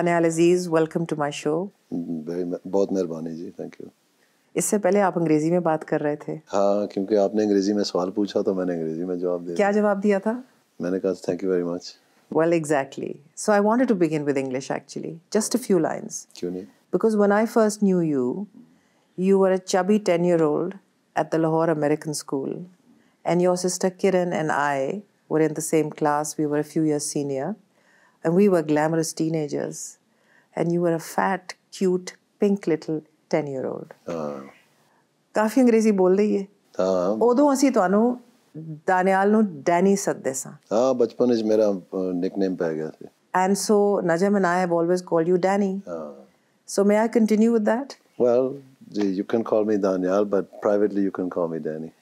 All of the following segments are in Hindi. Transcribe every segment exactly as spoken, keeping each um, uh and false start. Daniyal Aziz, welcome to my show. बहुत मेहरबानी जी, थैंक यू। इससे पहले आप अंग्रेजी में बात कर रहे थे। हाँ, क्योंकि आपने अंग्रेजी में सवाल पूछा तो मैंने अंग्रेजी में जवाब दिया। क्या जवाब दिया था? मैंने कहा thank you very much. Well exactly, so I wanted to begin with English actually, just a few lines. क्यों नहीं? Because when I first knew you, you were a chubby ten year old at the Lahore American school, and your sister Kiran and I were in the same class, we were a few years senior, and we were glamorous teenagers, and you were a fat, cute, pink little ten year old. ਹਾਂ, ਕਾਫੀ ਅੰਗਰੇਜ਼ੀ ਬੋਲ ਰਹੀ ਹੈ। ਹਾਂ, ਉਦੋਂ ਅਸੀਂ ਤੁਹਾਨੂੰ ਦਾਨਿਆਲ ਨੂੰ ਡੈਨੀ ਸੱਦੇ ਸਾਂ। ਹਾਂ, ਬਚਪਨ ਵਿੱਚ ਮੇਰਾ ਨਿਕਨੇਮ ਪੈ ਗਿਆ ਸੀ। And so Najam and I have always called you Danny. ਹਾਂ, so may I continue with that? Well, you can call me Danial, but privately you can call me Danny.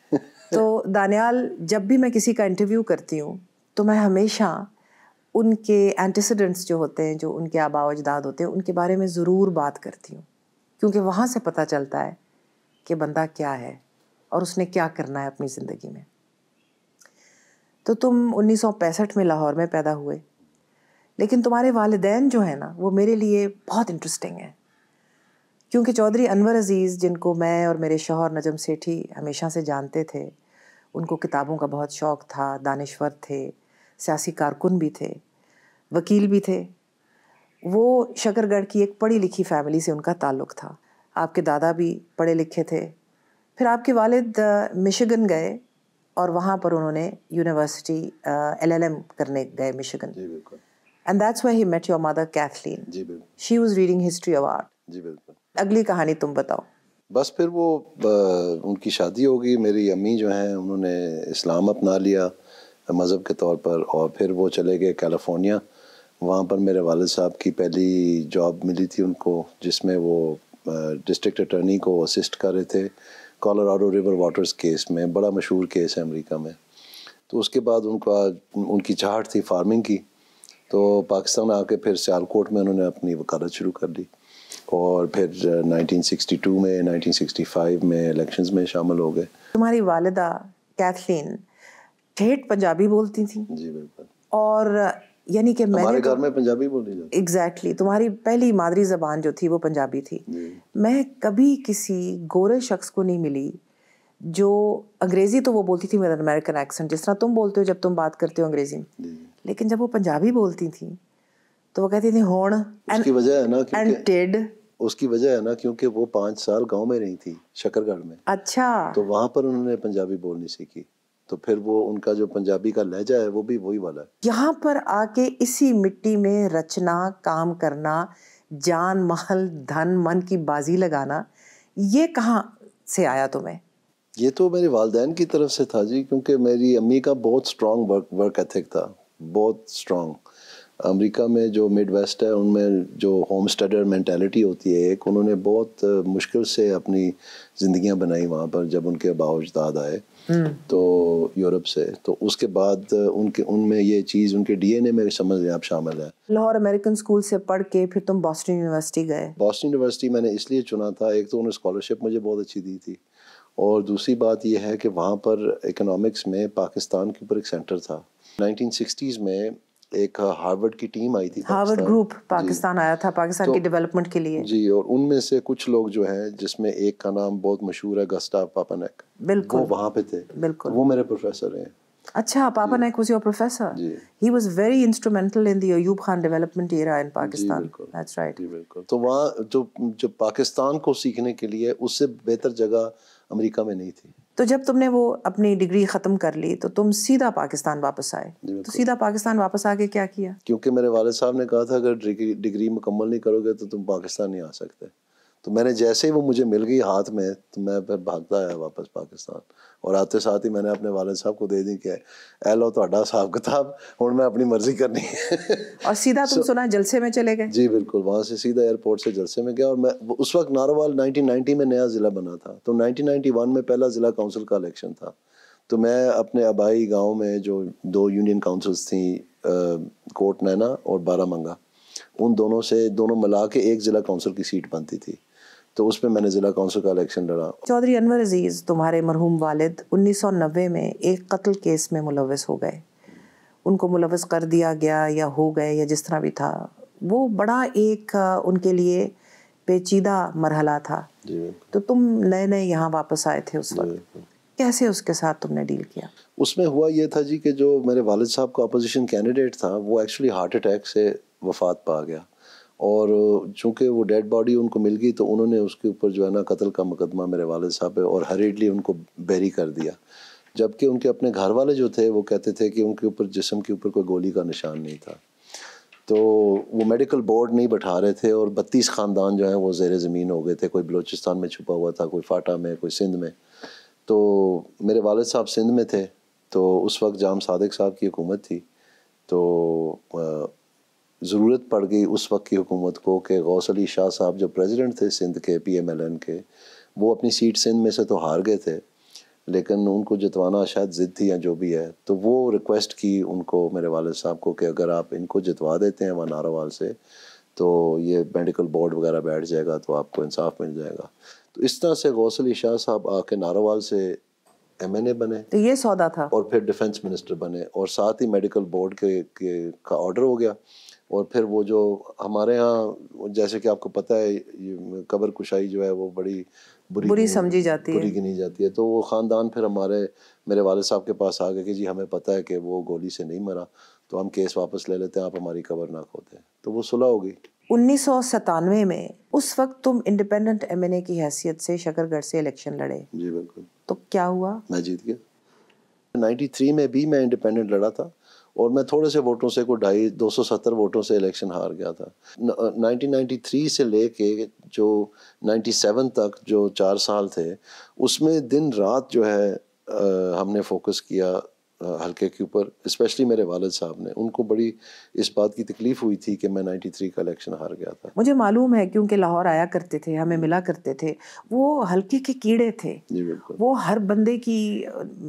So Danial, जब भी मैं किसी का इंटरव्यू करती हूँ तो मैं हमेशा उनके एंटीसीडेंट्स जो होते हैं, जो उनके आबा अजदाद होते हैं, उनके बारे में ज़रूर बात करती हूँ, क्योंकि वहाँ से पता चलता है कि बंदा क्या है और उसने क्या करना है अपनी ज़िंदगी में। तो तुम उन्नीस सौ पैंसठ में लाहौर में पैदा हुए, लेकिन तुम्हारे वालिदैन जो है ना, वो मेरे लिए बहुत इंटरेस्टिंग है, क्योंकि चौधरी अनवर अज़ीज़, जिनको मैं और मेरे शौहर नजम सेठी हमेशा से जानते थे, उनको किताबों का बहुत शौक़ था, दानश्वर थे, सियासी कारकुन भी थे, वकील भी थे। वो शकरगढ़ की एक पढ़ी लिखी फैमिली से उनका ताल्लुक़ था। आपके दादा भी पढ़े लिखे थे। फिर आपके वालिद मिशिगन गए और वहाँ पर उन्होंने यूनिवर्सिटी एलएलएम करने गए मिशिगन। जी बिल्कुल। And that's where he met your mother Kathleen. जी बिल्कुल। She was reading history of art. जी बिल्कुल। अगली कहानी तुम बताओ। बस फिर वो उनकी शादी होगी। मेरी अम्मी जो हैं, उन्होंने इस्लाम अपना लिया मज़हब के तौर पर, और फिर वो चले गए कैलिफोर्निया। वहाँ पर मेरे वालिद साहब की पहली जॉब मिली थी उनको, जिसमें वो डिस्ट्रिक्ट अटर्नी को असिस्ट कर रहे थे कोलोराडो रिवर वाटर्स केस में। बड़ा मशहूर केस है अमेरिका में। तो उसके बाद उनका उनकी चाहत थी फार्मिंग की, तो पाकिस्तान आके फिर सियालकोट में उन्होंने अपनी वकालत शुरू कर दी, और फिर नाइनटीन सिक्सटी टू में, नाइनटीन सिक्सटी फाइव में इलेक्शंस में शामिल हो गए। तुम्हारी वालिदा कैथलीन ठेठ पंजाबी बोलती थी। जी बिल्कुल। और यानी कि हमारे घर में पंजाबी बोली जाती है। एग्जैक्टली, तुम्हारी पहली मादरी जबान जो थी वो पंजाबी थी। मैं कभी किसी गोरे शख्स को नहीं मिली जो अंग्रेजी तो वो बोलती थी मेरा अमेरिकन एक्सेंट, जिस तरह तुम बोलते हो जब तुम बात करते हो अंग्रेजी, लेकिन जब वो पंजाबी बोलती थी तो वो कहती थी होण। उसकी वजह है ना, एंड टेड उसकी वजह है ना, क्योंकि वो पाँच साल गाँव में रही थी शकरगढ़ में। अच्छा। तो वहाँ पर उन्होंने पंजाबी बोलनी सीखी, तो फिर वो उनका जो पंजाबी का लहजा है वो भी वही वाला है। यहाँ पर आके इसी मिट्टी में रचना, काम करना, जान माल धन मन की बाजी लगाना, ये कहाँ से आया तुम्हें? ये तो मेरे वालदैन की तरफ से था जी, क्योंकि मेरी अम्मी का बहुत स्ट्रॉन्ग वर्क वर्क एथिक था, बहुत स्ट्रॉन्ग। अमेरिका में जो मिड वेस्ट है, उनमें जो होम स्टडर मैंटेलिटी होती है एक, उन्होंने बहुत मुश्किल से अपनी ज़िंदगियाँ बनाई वहाँ पर, जब उनके बावजदाद आए तो यूरोप से। तो उसके बाद उनके उनमें ये चीज़ उनके डीएनए में समझ लें आप शामिल है। लाहौर अमेरिकन स्कूल से पढ़ के फिर तुम बॉस्टन यूनिवर्सिटी गए। बॉस्टन यूनिवर्सिटी मैंने इसलिए चुना था, एक तो उन्होंने स्कॉलरशिप मुझे बहुत अच्छी दी थी, और दूसरी बात यह है कि वहाँ पर इकोनॉमिक्स में पाकिस्तान के ऊपर एक सेंटर था। नाइनटीन सिक्सटीज़ में एक हार्वर्ड की टीम आई थी, हार्वर्ड ग्रुप पाकिस्तान आया था पाकिस्तान तो, की डेवलपमेंट के लिए। जी, और उनमें से कुछ लोग जो हैं, जिसमें एक का नाम बहुत मशहूर है गस्टा पापानेक, बिल्कुल वो वहाँ पे थे, बिल्कुल वो मेरे प्रोफेसर हैं। अच्छा, पापानेक वाज योर प्रोफेसर? जी, he was very instrumental in the Ayub Khan development era in Pakistan. That's right. जी बिल्कुल। तो वहाँ जो जो पाकिस्तान को सीखने के लिए, उससे बेहतर जगह अमेरिका में नहीं थी। तो जब तुमने वो अपनी डिग्री ख़त्म कर ली तो तुम सीधा पाकिस्तान वापस आए। तो सीधा पाकिस्तान वापस आके क्या किया? क्योंकि मेरे वालिद साहब ने कहा था अगर डिग्री डिग्री मुकम्मल नहीं करोगे तो तुम पाकिस्तान नहीं आ सकते। तो मैंने जैसे ही वो मुझे मिल गई हाथ में, तो मैं फिर भागता आया वापस पाकिस्तान, और आते साथ ही मैंने अपने वालिद साहब को दे दी कि ए लो तुहाडा हिसाब किताब, हुण मैं अपनी मर्जी करनी है। और सीधा तुम so, सुना जलसे में चले गए? जी बिल्कुल, वहाँ से सीधा एयरपोर्ट से जलसे में गया। और मैं उस वक्त नारोवाल नाइनटीन नाइंटी में नया ज़िला बना था, तो नाइनटीन नाइंटी वन में पहला ज़िला काउंसिल का इलेक्शन था। तो मैं अपने आबाई गाँव में जो दो यूनियन काउंसिल्स थी, कोट नैना और बारामंगा, उन दोनों से दोनों मिला के एक ज़िला काउंसिल की सीट बनती थी, तो उस पर मैंने ज़िला काउंसिल का इलेक्शन लड़ा। चौधरी अनवर अज़ीज़, तुम्हारे मरहूम वालिद उन्नीस सौ नब्बे में एक कत्ल केस में मुलव्वस हो गए। उनको मुलव्वस कर दिया गया या हो गए या जिस तरह भी था, वो बड़ा एक उनके लिए पेचीदा मरहला था। तो तुम नए नए यहाँ वापस आए थे उस वक्त, कैसे उसके साथ तुमने डील किया? उसमें हुआ ये था जी कि जो मेरे वालिद साहब का अपोजिशन कैंडिडेट था वो एक्चुअली हार्ट अटैक से वफात पा गया, और चूँकि वो डेड बॉडी उनको मिल गई तो उन्होंने उसके ऊपर जो है ना कत्ल का मुकदमा मेरे वालिद साहब पे और हरीडली उनको बेरी कर दिया। जबकि उनके अपने घर वाले जो थे वो कहते थे कि उनके ऊपर जिस्म के ऊपर कोई गोली का निशान नहीं था। तो वो मेडिकल बोर्ड नहीं बैठा रहे थे और बत्तीस ख़ानदान जो हैं वो ज़ेर ज़मीन हो गए थे। कोई बलूचिस्तान में छुपा हुआ था, कोई फाटा में, कोई सिंध में। तो मेरे वालिद साहब सिंध में थे, तो उस वक्त जाम सादिक साहब की हुकूमत थी। तो ज़रूरत पड़ गई उस वक्त की हुकूमत को कि गौस अली शाह साहब जो प्रेसिडेंट थे सिंध के पी एम एल एन के, वो अपनी सीट सिंध में से तो हार गए थे, लेकिन उनको जितवाना शायद ज़िद थी या जो भी है। तो वो रिक्वेस्ट की उनको, मेरे वालिद साहब को, कि अगर आप इनको जितवा देते हैं वहाँ नारोवाल से तो ये मेडिकल बोर्ड वगैरह बैठ जाएगा तो आपको इंसाफ मिल जाएगा। तो इस तरह से गौस अली शाह साहब आके नारोवाल से एम एन ए बने, तो ये सौदा था, और फिर डिफेंस मिनिस्टर बने, और साथ ही मेडिकल बोर्ड के, के का ऑर्डर हो गया। और फिर वो जो हमारे यहाँ, जैसे कि आपको पता है, ये कब्र कुशाई जो है वो बड़ी बुरी, बुरी समझी जाती है, बुरी गिनी जाती है। तो वो ख़ानदान फिर हमारे मेरे वाले साहब के पास आ गए कि जी हमें पता है कि वो गोली से नहीं मरा, तो हम केस वापस ले लेते हैं, आप हमारी कब्र ना खोते हैं। तो वो सुलह हो गई। उन्नीस सौ सतानवे में उस वक्त तुम इंडिपेंडेंट एम एन ए की हैसियत से शकरगढ़ से इलेक्शन लड़े। जी बिल्कुल। तो क्या हुआ? मैं जीत गया। नाइन्टी थ्री में भी मैं इंडिपेंडेंट लड़ा था और मैं थोड़े से वोटों से, कोई ढाई दो सौ सत्तर वोटों से इलेक्शन हार गया था। नाइनटीन नाइन्टी थ्री से लेके जो नाइन्टी सेवन तक जो चार साल थे, उसमें दिन रात जो है आ, हमने फोकस किया हल्के के ऊपर। स्पेशली मेरे वालिद साहब ने, उनको बड़ी इस बात की तकलीफ़ हुई थी कि मैं नाइन्टी थ्री का इलेक्शन हार गया था। मुझे मालूम है क्योंकि लाहौर आया करते थे, हमें मिला करते थे। वो हल्के के कीड़े थे, वो हर बंदे की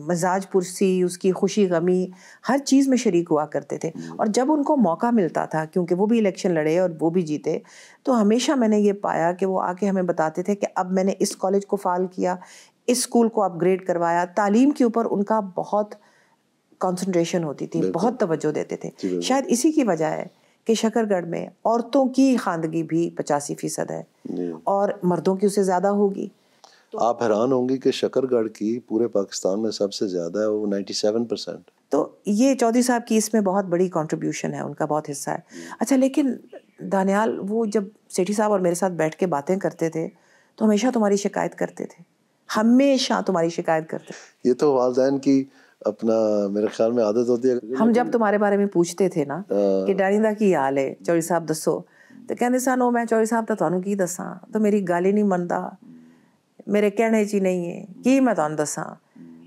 मजाज पुरसी, उसकी खुशी गमी, हर चीज़ में शरीक हुआ करते थे। और जब उनको मौका मिलता था, क्योंकि वो भी इलेक्शन लड़े और वो भी जीते, तो हमेशा मैंने ये पाया कि वो आके हमें बताते थे कि अब मैंने इस कॉलेज को फ़ाल किया, इस स्कूल को अपग्रेड करवाया। तालीम के ऊपर उनका बहुत कंसंट्रेशन होती थी, बहुत तवज्जो देते थे। शायद इसी की वजह है कि शकरगढ़ में औरतों की खानदगी भी पचासी फीसद है और मर्दों की उससे ज़्यादा होगी। तो आप हैरान होंगी कि शकरगढ़ की पूरे पाकिस्तान में सबसे ज़्यादा है, वो नाइन्टी सेवन परसेंट। तो ये चौधरी साहब की इसमें बहुत बड़ी कंट्रीब्यूशन है, उनका बहुत हिस्सा है। अच्छा, लेकिन दानियाल, वो जब सेठी साहब और मेरे साथ बैठ के बातें करते थे तो हमेशा तुम्हारी शिकायत करते थे, हमेशा तुम्हारी शिकायत करते थे। ये तो वालदैन की अपना मेरे ख्याल में आदत होती है। हम जब तुम्हारे बारे में पूछते थे ना कि डानिदा की हाल है, चौधरी साहब दसो, तो कहते सन ओ मैं चौधरी साहब तो तुहानू की दसा, तो मेरी गल ही नहीं मनदा, मेरे कहने च ही नहीं है कि मैं तुहानू दसा।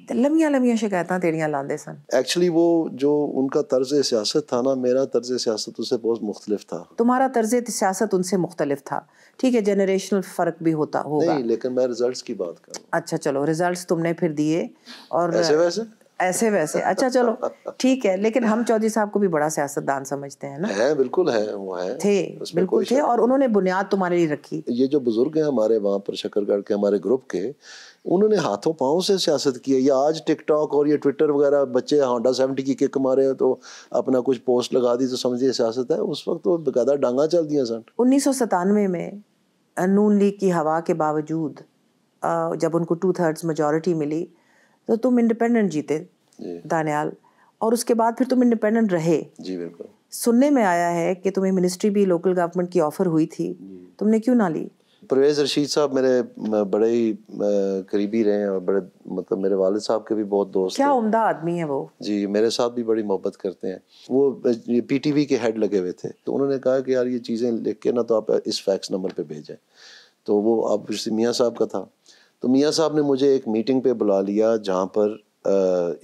तो लंबिया लंबिया शिकायतां तेरियां लांदे सन। एक्चुअली वो जो उनका तर्ज सियासत था ना, मेरा तर्ज सियासत उससे बहुत मुख्तलिफ था। तुम्हारा तर्ज सियासत उनसे मुख्तलिफ था, ठीक है, जनरेशनल फ़र्क भी होता होगा। नहीं, लेकिन मैं रिजल्ट्स की बात कर रहा हूं। अच्छा चलो, रिजल्ट्स तुमने फिर दिए और ऐसे वैसे ऐसे वैसे, अच्छा चलो ठीक है। लेकिन हम चौधरी साहब को भी बड़ा सियासतदान समझते हैं ना। है, बिल्कुल है, वो है, थे, बिल्कुल थे, और उन्होंने बुनियाद तुम्हारे लिए रखी। ये जो बुजुर्ग हैं हमारे वहाँ पर शकरगढ़ के, हमारे ग्रुप के, उन्होंने हाथों पाँव से सियासत की है। या आज टिकटॉक और ये ट्विटर वगैरह, बच्चे होंडा सेवेंटी की किक मारे तो अपना कुछ पोस्ट लगा दी तो समझिए सियासत है। उस वक्त तो बेकायदा डांगा चल दिया सन। उन्नीस सौ सतानवे में नून लीग की हवा के बावजूद जब उनको टू थर्ड्स मेजोरिटी मिली तो तुम इंडिपेंडेंट जीते दानियाल, और उसके बाद फिर तुम इंडिपेंडेंट रहे। जी बिल्कुल। सुनने में आया है कि तुम्हें मिनिस्ट्री भी लोकल गवर्नमेंट की ऑफर हुई थी, तुमने क्यों ना ली? परवेज़ रशीद साहब मेरे बड़े ही करीबी रहे हैं और बड़े, मतलब मेरे वालिद साहब के भी बहुत दोस्त। क्या उम्दा आदमी है वो। जी, मेरे साथ भी बड़ी मोहब्बत करते हैं। वो पी टी वी के हेड लगे हुए थे, तो उन्होंने कहा कि यार ये चीज़ें लिख के ना तो आप इस फैक्स नंबर पर भेजें। तो वो आप मियाँ साहब का था, तो मियाँ साहब ने मुझे एक मीटिंग पे बुला लिया जहाँ पर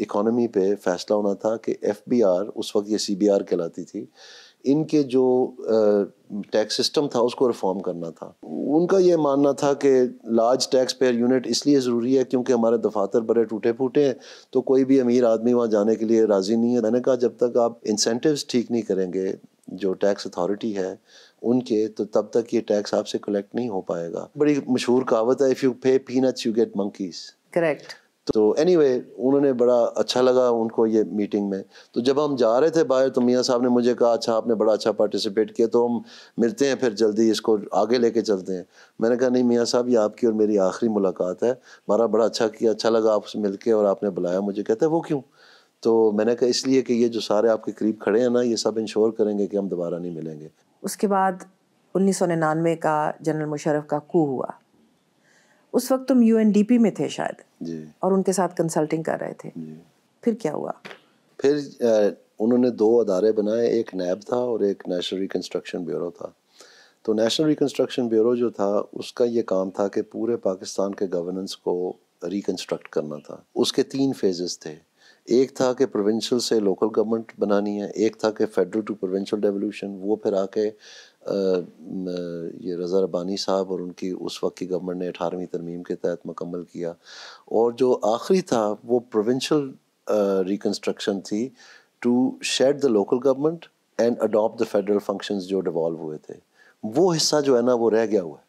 इकोनॉमी पे फैसला होना था कि एफ बी आर, उस वक्त ये सी बी आर कहलाती थी, इनके जो टैक्स सिस्टम था उसको रिफॉर्म करना था। उनका ये मानना था कि लार्ज टैक्स पेयर यूनिट इसलिए ज़रूरी है क्योंकि हमारे दफातर बड़े टूटे फूटे हैं, तो कोई भी अमीर आदमी वहाँ जाने के लिए राज़ी नहीं है। मैंने कहा जब तक आप इंसेंटिव्स ठीक नहीं करेंगे जो टैक्स अथॉरिटी है उनके, तो तब तक ये टैक्स आपसे कलेक्ट नहीं हो पाएगा। बड़ी मशहूर कहावत है, if you pay peanuts you get monkeys. Correct. तो एनीवे anyway, उन्होंने बड़ा अच्छा लगा उनको ये मीटिंग में। तो जब हम जा रहे थे बाहर तो मियाँ साहब ने मुझे कहा अच्छा आपने बड़ा अच्छा पार्टिसिपेट किया, तो हम मिलते हैं फिर जल्दी, इसको आगे लेके चलते हैं। मैंने कहा नहीं मियाँ साहब, ये आपकी और मेरी आखिरी मुलाकात है, हमारा बड़ा अच्छा किया, अच्छा लगा आपसे मिल के और आपने बुलाया मुझे। कहते हैं वो क्यों? तो मैंने कहा इसलिए कि ये जो सारे आपके करीब खड़े हैं ना, ये सब इंश्योर करेंगे कि हम दोबारा नहीं मिलेंगे। उसके बाद उन्नीस सौ निन्यानवे का जनरल मुशर्रफ का कू हुआ। उस वक्त तुम यूएनडीपी में थे शायद जी, और उनके साथ कंसल्टिंग कर रहे थे जी। फिर क्या हुआ? फिर उन्होंने दो अदारे बनाए, एक नैब था और एक नेशनल रिकन्स्ट्रक्शन ब्यूरो था। तो नेशनल रिकन्स्ट्रक्शन ब्यूरो जो था उसका ये काम था कि पूरे पाकिस्तान के गवर्नेंस को रिकन्स्ट्रक्ट करना था। उसके तीन फेजेस थे, एक था कि प्रोविंशियल से लोकल गवर्नमेंट बनानी है, एक था कि फेडरल टू प्रोविंशियल डेवोल्यूशन, वो फिर आके ये रज़ा रब्बानी साहब और उनकी उस वक्त की गवर्नमेंट ने अठारहवीं तरमीम के तहत मुकम्मल किया। और जो आखिरी था वो प्रोविंशियल रिकन्स्ट्रक्शन थी, to shed the local government and adopt the federal functions जो डिवॉल्व हुए थे। वो हिस्सा जो है ना वो रह गया हुआ है,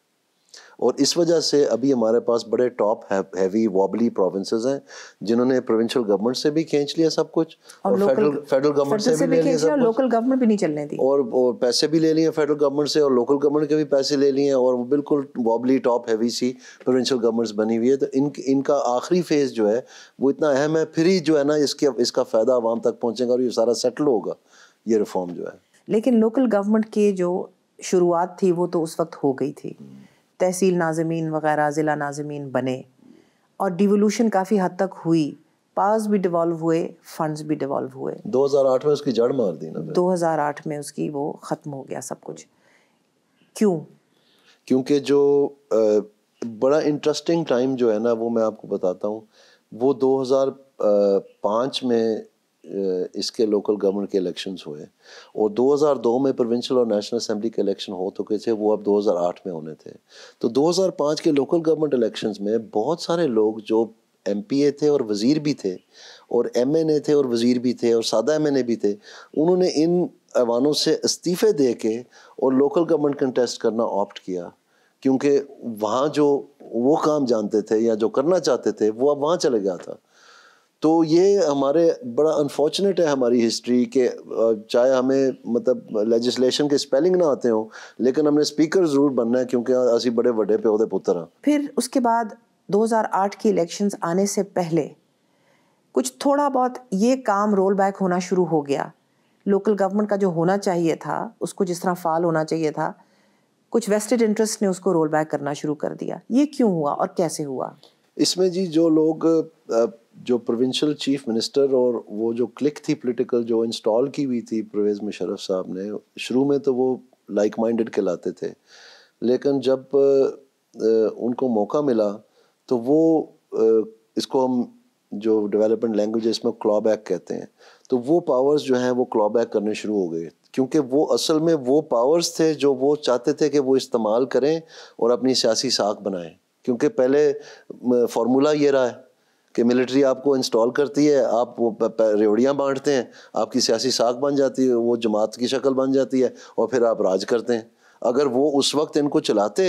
और इस वजह से अभी हमारे पास बड़े टॉप हैवी वॉबली प्रोविंसेस हैं जिन्होंने प्रोविंशियल गवर्नमेंट से भी खींच लिया सब कुछ, और फेडरल फेडरल गवर्नमेंट से भी ले लिया सब कुछ, लोकल गवर्नमेंट भी नहीं चलने दी, और और पैसे भी ले लिए फेडरल गवर्नमेंट से और लोकल गवर्नमेंट के भी पैसे ले लिए, और बिल्कुल वॉबली टॉप हैवी सी प्रोविंशियल गवर्नमेंट्स बनी हुई है। तो इन इनका आखिरी फेज जो है वो इतना अहम है, फिर ही जो है ना इसकी इसका फ़ायदा आवाम तक पहुँचेगा और ये सारा सेटल होगा ये रिफॉर्म जो है। लेकिन लोकल गवर्नमेंट की जो शुरुआत थी वो तो उस वक्त हो गई थी, तहसील नाज़मीन वगैरह ज़िला नाज़मीन बने, और डिवोल्यूशन काफ़ी हद तक हुई, पास भी डिवॉल्व हुए, फंड्स भी डिवॉल्व हुए। दो हज़ार आठ में उसकी जड़ मार दी ना, दो हज़ार आठ में उसकी वो ख़त्म हो गया सब कुछ। क्यों? क्योंकि जो बड़ा इंटरेस्टिंग टाइम जो है ना वो मैं आपको बताता हूँ, वो दो हज़ार पाँच में इसके लोकल गवर्नमेंट के इलेक्शंस हुए, और दो हज़ार दो में प्रोविंशियल और नेशनल असेंबली के इलेक्शन हो तो कैसे, वो अब दो हज़ार आठ में होने थे। तो दो हज़ार पाँच के लोकल गवर्नमेंट इलेक्शंस में बहुत सारे लोग जो एमपीए थे और वज़ीर भी थे और एमएनए थे और वज़ीर भी थे और सादा एमएनए भी थे, उन्होंने इन ऐवानों से इस्तीफ़े दे के और लोकल गवर्नमेंट कंटेस्ट करना ऑप्ट किया, क्योंकि वहाँ जो वो काम जानते थे या जो करना चाहते थे वो अब वहाँ चले गया था। तो ये हमारे बड़ा अनफॉर्चुनेट है हमारी हिस्ट्री के, चाहे हमें मतलब लेजिस्लेशन के स्पेलिंग ना आते हो लेकिन हमने स्पीकर ज़रूर बनना है क्योंकि असी बड़े बड़े पे ओहदे पुत्तर हैं। फिर उसके बाद दो हज़ार आठ के इलेक्शंस आने से पहले कुछ थोड़ा बहुत ये काम रोल बैक होना शुरू हो गया, लोकल गवर्नमेंट का जो होना चाहिए था उसको जिस तरह फ़ाल होना चाहिए था, कुछ वेस्टेड इंटरेस्ट ने उसको रोल बैक करना शुरू कर दिया। ये क्यों हुआ और कैसे हुआ? इसमें जी जो लोग जो प्रोविंशियल चीफ मिनिस्टर और वो जो क्लिक थी पॉलिटिकल जो इंस्टॉल की हुई थी परवेज़ मुशर्रफ साहब ने, शुरू में तो वो लाइक माइंडेड कहलाते थे, लेकिन जब उनको मौका मिला तो वो इसको हम जो डेवलपमेंट लैंग्वेज है इसमें क्लॉ बैक कहते हैं, तो वो पावर्स जो हैं वो क्लॉ बैक करने शुरू हो गए, क्योंकि वो असल में वो पावर्स थे जो वो चाहते थे कि वो इस्तेमाल करें और अपनी सियासी साख बनाएँ। क्योंकि पहले फार्मूला ये रहा है कि मिलिट्री आपको इंस्टॉल करती है, आप वो रेवड़ियाँ बांटते हैं, आपकी सियासी साख बन जाती है, वो जमात की शक्ल बन जाती है और फिर आप राज करते हैं। अगर वो उस वक्त इनको चलाते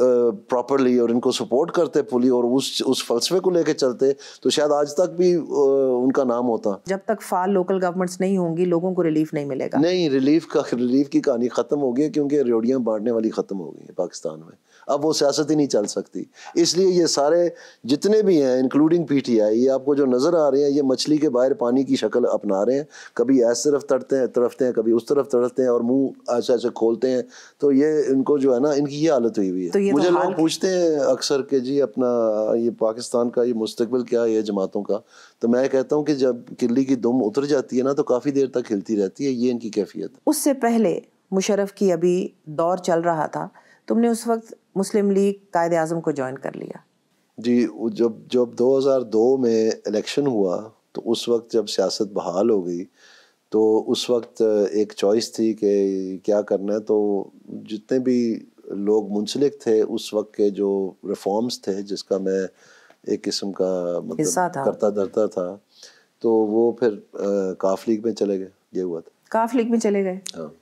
प्रॉपरली और इनको सपोर्ट करते पुली और उस उस फलसफे को लेके चलते तो शायद आज तक भी आ, उनका नाम होता। जब तक फाल लोकल गवर्नमेंट्स नहीं होंगी लोगों को रिलीफ नहीं मिलेगा। नहीं, रिलीफ का रिलीफ की कहानी ख़त्म हो गई, क्योंकि रेवड़ियाँ बांटने वाली ख़त्म हो गई है पाकिस्तान में, अब वो सियासत ही नहीं चल सकती। इसलिए ये सारे जितने भी हैं इंक्लूडिंग पीटीआई, ये आपको जो नज़र आ रहे हैं ये मछली के बाहर पानी की शक्ल अपना रहे हैं, कभी इस तरफ तड़ते हैं तरफते हैं, कभी उस तरफ तड़फते हैं और मुंह ऐसे ऐसे खोलते हैं। तो ये इनको जो है ना इनकी ये हालत हुई हुई है। तो मुझे लोग पूछते हैं अक्सर कि जी अपना ये पाकिस्तान का ये मुस्तकबिल क्या है ये जमातों का, तो मैं कहता हूँ कि जब किल्ली की दुम उतर जाती है ना तो काफ़ी देर तक हिलती रहती है, ये इनकी कैफियत। उससे पहले मुशर्रफ की अभी दौर चल रहा था, तुमने उस वक्त मुस्लिम लीग कायदे आज़म को ज्वाइन कर लिया। जी, जब जब दो हज़ार दो में इलेक्शन हुआ तो उस वक्त जब सियासत बहाल हो गई तो उस वक्त एक चॉइस थी कि क्या करना है। तो जितने भी लोग मुंसलिक थे उस वक्त के जो रिफॉर्म्स थे जिसका मैं एक किस्म का मतलब करता धरता था, तो वो फिर काफ लीग में चले गए। ये हुआ था, काफ लीग में चले गए। हाँ,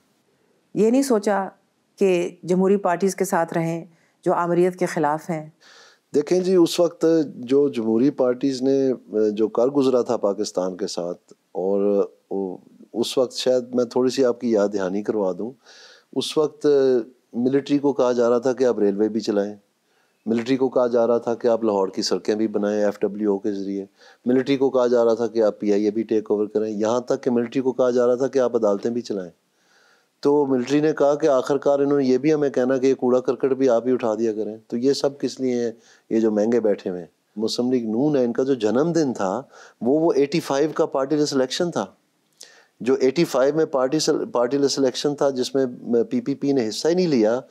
ये नहीं सोचा कि जमहूरी पार्टीज़ के साथ रहें जो आमरीत के ख़िलाफ़ हैं। देखें जी, उस वक्त जो जमहूरी पार्टीज़ ने जो कर गुजरा था पाकिस्तान के साथ, और उस वक्त शायद मैं थोड़ी सी आपकी याद दहानी करवा दूं, उस वक्त मिलिट्री को कहा जा रहा था कि आप रेलवे भी चलाएं, मिलिट्री को कहा जा रहा था कि आप लाहौर की सड़कें भी बनाएं एफ डब्ल्यू ओ के ज़रिए, मिलिट्री को कहा जा रहा था कि आप पी आई ए भी टेक ओवर करें, यहाँ तक कि मिलिट्री को कहा जा रहा था कि आप अदालतें भी चलाएं। तो मिलिट्री ने कहा कि आखिरकार इन्होंने ये भी हमें कहना कि ये कूड़ा करकट भी आप ही उठा दिया करें। तो ये सब किस लिए है? ये जो महंगे बैठे हुए हैं मुस्लिम लीग नून है, इनका जो जन्मदिन था वो वो पचासी का पार्टी लिस्ट इलेक्शन था, जो पचासी में पार्टी पार्टी लिस्ट इलेक्शन था जिसमें पी पी पी ने हिस्सा ही नहीं लिया।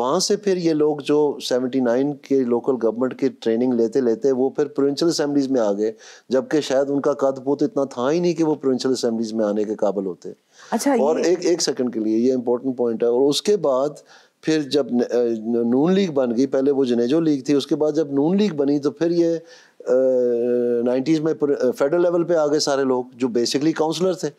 वहाँ से फिर ये लोग जो उन्यासी के लोकल गवर्नमेंट की ट्रेनिंग लेते लेते वो फिर प्रोविंशियल असम्बलीज़ में आ गए, जबकि शायद उनका कद पोत इतना था ही नहीं कि वो प्रोविंशियल असम्बलीज़ में आने के काबिल होते। अच्छा, और एक एक सेकंड के लिए ये इम्पोर्टेंट पॉइंट है। और उसके बाद फिर जब नून लीग बन गई, पहले वो जनेजो लीग थी, उसके बाद जब नून लीग बनी तो फिर ये नाइन्टीज़ में फेडरल लेवल पे आ गए सारे लोग जो बेसिकली काउंसलर थे।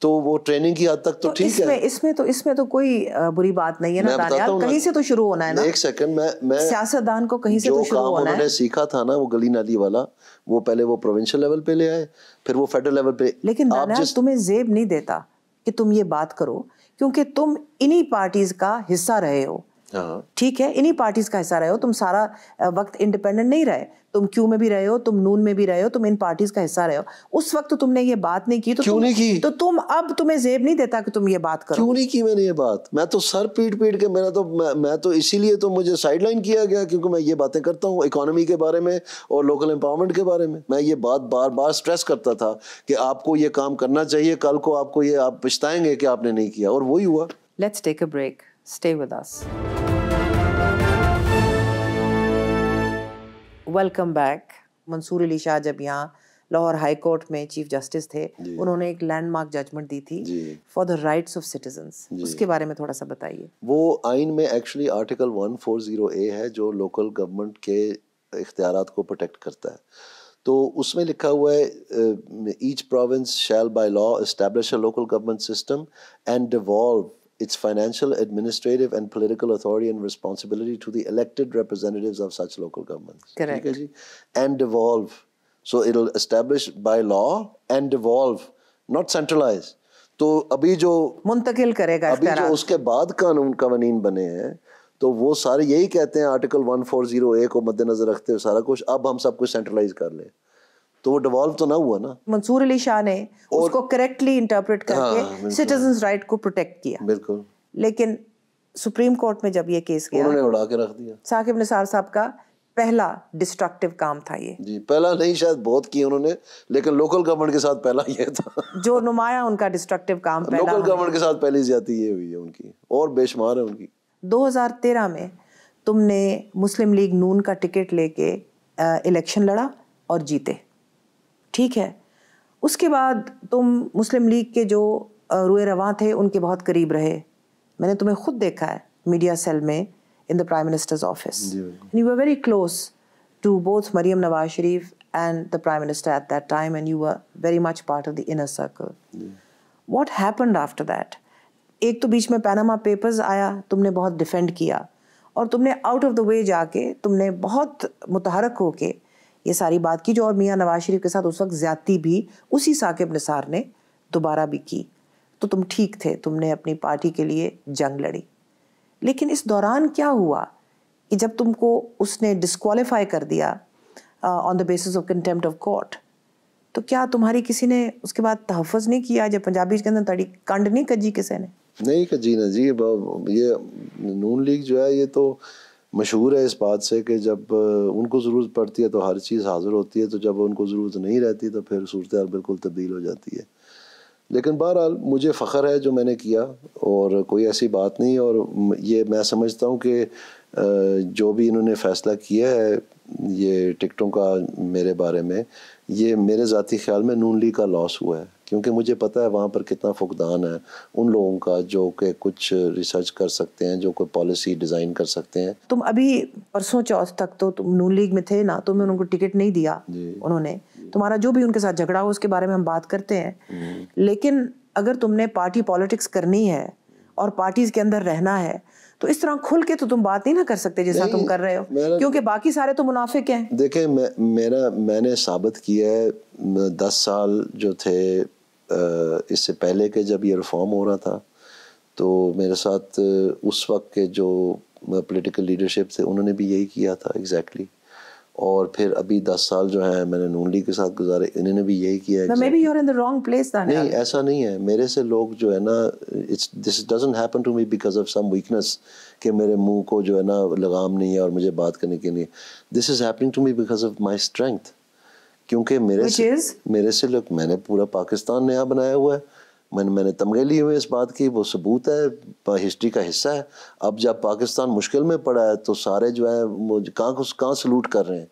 तो वो ट्रेनिंग की हद तक तो ठीक है, इसमें तो इसमें तो कोई बुरी बात नहीं है ना दानियाल, कहीं से तो शुरू होना है ना। एक सेकंड, मैं मैं सियासतदान को कहीं से तो शुरू होना है। उन्होंने सीखा था ना वो गली नाली वाला, वो पहले वो प्रोविंशियल लेवल पे ले आए, फिर वो फेडरल लेवल पे। लेकिन दानियाल तुम्हें जेब नहीं देता कि तुम ये बात करो, क्योंकि तुम इन्हीं पार्टीज का हिस्सा रहे हो, ठीक है, इन्हीं पार्टीज का हिस्सा रहे हो, तुम सारा वक्त इंडिपेंडेंट नहीं रहे, तुम क्यू में भी रहे हो, तुम नून में भी रहे हो, तुम इन पार्टीज का हिस्सा रहे हो। उस वक्त तो तुमने ये बात नहीं की, तो क्यों नहीं की? तो तुम अब तुम्हें जेब नहीं देता कि तुम ये बात करो। क्यों नहीं की मैंने ये बात? मैं तो सर पीट पीट के, मेरा तो मैं, मैं तो इसीलिए तो मुझे साइडलाइन किया गया क्योंकि मैं ये बातें करता हूँ इकोनॉमी के बारे में और लोकल एम्पावरमेंट के बारे में। मैं ये बात बार बार स्ट्रेस करता था कि आपको ये काम करना चाहिए, कल को आपको ये आप पछताएंगे कि आपने नहीं किया, और वही हुआ। Let's take a break, stay with us. Welcome back. Mansoor Ali Shah जब यहाँ लाहौर हाई कोर्ट में चीफ जस्टिस थे, उन्होंने एक लैंडमार्क जजमेंट दी थी for the rights of citizens, उसके बारे में थोड़ा सा बताइए। वो आइन में एक्चुअली आर्टिकल एक सौ चालीस ए है जो लोकल गवर्नमेंट के इख्तियारात को प्रोटेक्ट करता है। तो उसमें लिखा हुआ है, each province shall by law establish a local government system and devolve its financial, administrative and political authority and responsibility to the elected representatives of such local governments. Correct. And devolve. So it'll establish by law and devolve, not centralize. तो अभी जो मुंतकिल करेगा, अभी जो उसके बाद कानून कानून बने हैं तो वो सारे यही कहते हैं आर्टिकल एक सौ चालीस ए को मद्देनजर रखते हुए सारा कुछ अब हम सब कुछ सेंट्रलाइज कर ले, तो वो डिवॉल्व तो ना हुआ ना। मंसूर अली शाह ने उसको करेक्टली इंटरप्रेट करके सिटीजंस राइट को प्रोटेक्ट किया, बिल्कुल। लेकिन सुप्रीम कोर्ट में जब ये केस गया उन्होंने उड़ा के रख दिया। साकिब निसार साहब का पहला डिस्ट्रक्टिव काम था ये, जी पहला नहीं, शायद बहुत किए उन्होंने, लेकिन लोकल गवर्नमेंट के साथ पहला ये था जो नुमाया उनका डिस्ट्रक्टिव काम। लोकल गवर्नमेंट के साथ पहली ज्यादती ये हुई है उनकी, और बेशुमार है उनकी। दो हजार तेरह में तुमने मुस्लिम लीग नून का टिकट लेके इलेक्शन लड़ा और जीते, ठीक है। उसके बाद तुम मुस्लिम लीग के जो रुए रवां थे उनके बहुत करीब रहे, मैंने तुम्हें खुद देखा है मीडिया सेल में, in the prime minister's office, you were very close to both Maryam Nawaz Sharif and the prime minister at that time, and you were very much part of the inner circle. What happened after that? एक तो बीच में पैनामा पेपर्स आया, तुमने बहुत डिफेंड किया, और तुमने आउट ऑफ द वे जाके तुमने बहुत मुतहरक होके ये सारी बात की जो, और मियाँ नवाज शरीफ के साथ उस वक्त ज्यादती भी उसी साकिब निसार ने दोबारा भी की, तो तुम ठीक थे, तुमने अपनी पार्टी के लिए जंग लड़ी। लेकिन इस दौरान क्या हुआ कि जब तुमको उसने डिस्क्वालीफाई कर दिया on the basis of contempt of court, तो क्या तुम्हारी किसी ने उसके बाद तहफ़्फ़ुज़ नहीं किया? जब पंजाबी के अंदर तड़ी कंड नहीं कजी किसी ने? नहीं कजी ना जी। ये नून लीग जो है ये तो मशहूर है इस बात से कि जब उनको ज़रूरत पड़ती है तो हर चीज़ हाजिर होती है, तो जब उनको ज़रूरत नहीं रहती तो फिर सूरत हाल बिल्कुल तब्दील हो जाती है। लेकिन बहरहाल मुझे फ़ख्र है जो मैंने किया, और कोई ऐसी बात नहीं, और ये मैं समझता हूँ कि जो भी इन्होंने फ़ैसला किया है ये टिकटों का मेरे बारे में, ये मेरे ज़ाती ख्याल में नून लीग का लॉस हुआ है, क्योंकि मुझे पता है वहाँ पर कितना फुकदान है उन लोगों का जो कि कुछ रिसर्च कर सकते हैं, जो कोई पॉलिसी डिज़ाइन कर सकते हैं। तुम अभी परसों चौथ तक तो तुम नून लीग में थे ना, तुमने उनको टिकट नहीं दिया, उन्होंने तुम्हारा जो भी उनके साथ झगड़ा हो उसके बारे में हम बात करते हैं, लेकिन अगर तुमने पार्टी पॉलिटिक्स करनी है और पार्टीज़ के अंदर रहना है तो इस तरह खुल के तो तुम बात नहीं ना कर सकते जिस तरह तुम कर रहे हो, क्योंकि बाकी सारे तो मुनाफिक हैं। देखें मैं, मेरा मैंने साबित किया है, दस साल जो थे इससे पहले के जब ये रिफॉर्म हो रहा था तो मेरे साथ उस वक्त के जो पॉलिटिकल लीडरशिप थे उन्होंने भी यही किया था एग्जैक्टली exactly. और फिर अभी दस साल जो है मैंने नून लीग के साथ गुजारे, इन्होंने भी यही किया है। Maybe you are in the wrong place. नहीं, ऐसा नहीं है, मेरे से लोग जो है ना, it's this doesn't happen to me because of some weakness कि मेरे मुंह को जो है ना लगाम नहीं है और मुझे बात करने के लिए। This is happening to me because of my strength, क्योंकि मेरे से, मेरे से लोग, मैंने पूरा पाकिस्तान नया बनाया हुआ है, मैंने मैंने तमगे लिए हुए इस बात की, वो सबूत है, हिस्ट्री का हिस्सा है। अब जब पाकिस्तान मुश्किल में पड़ा है तो सारे जो है वो कहाँ कहाँ सलूट कर रहे हैं,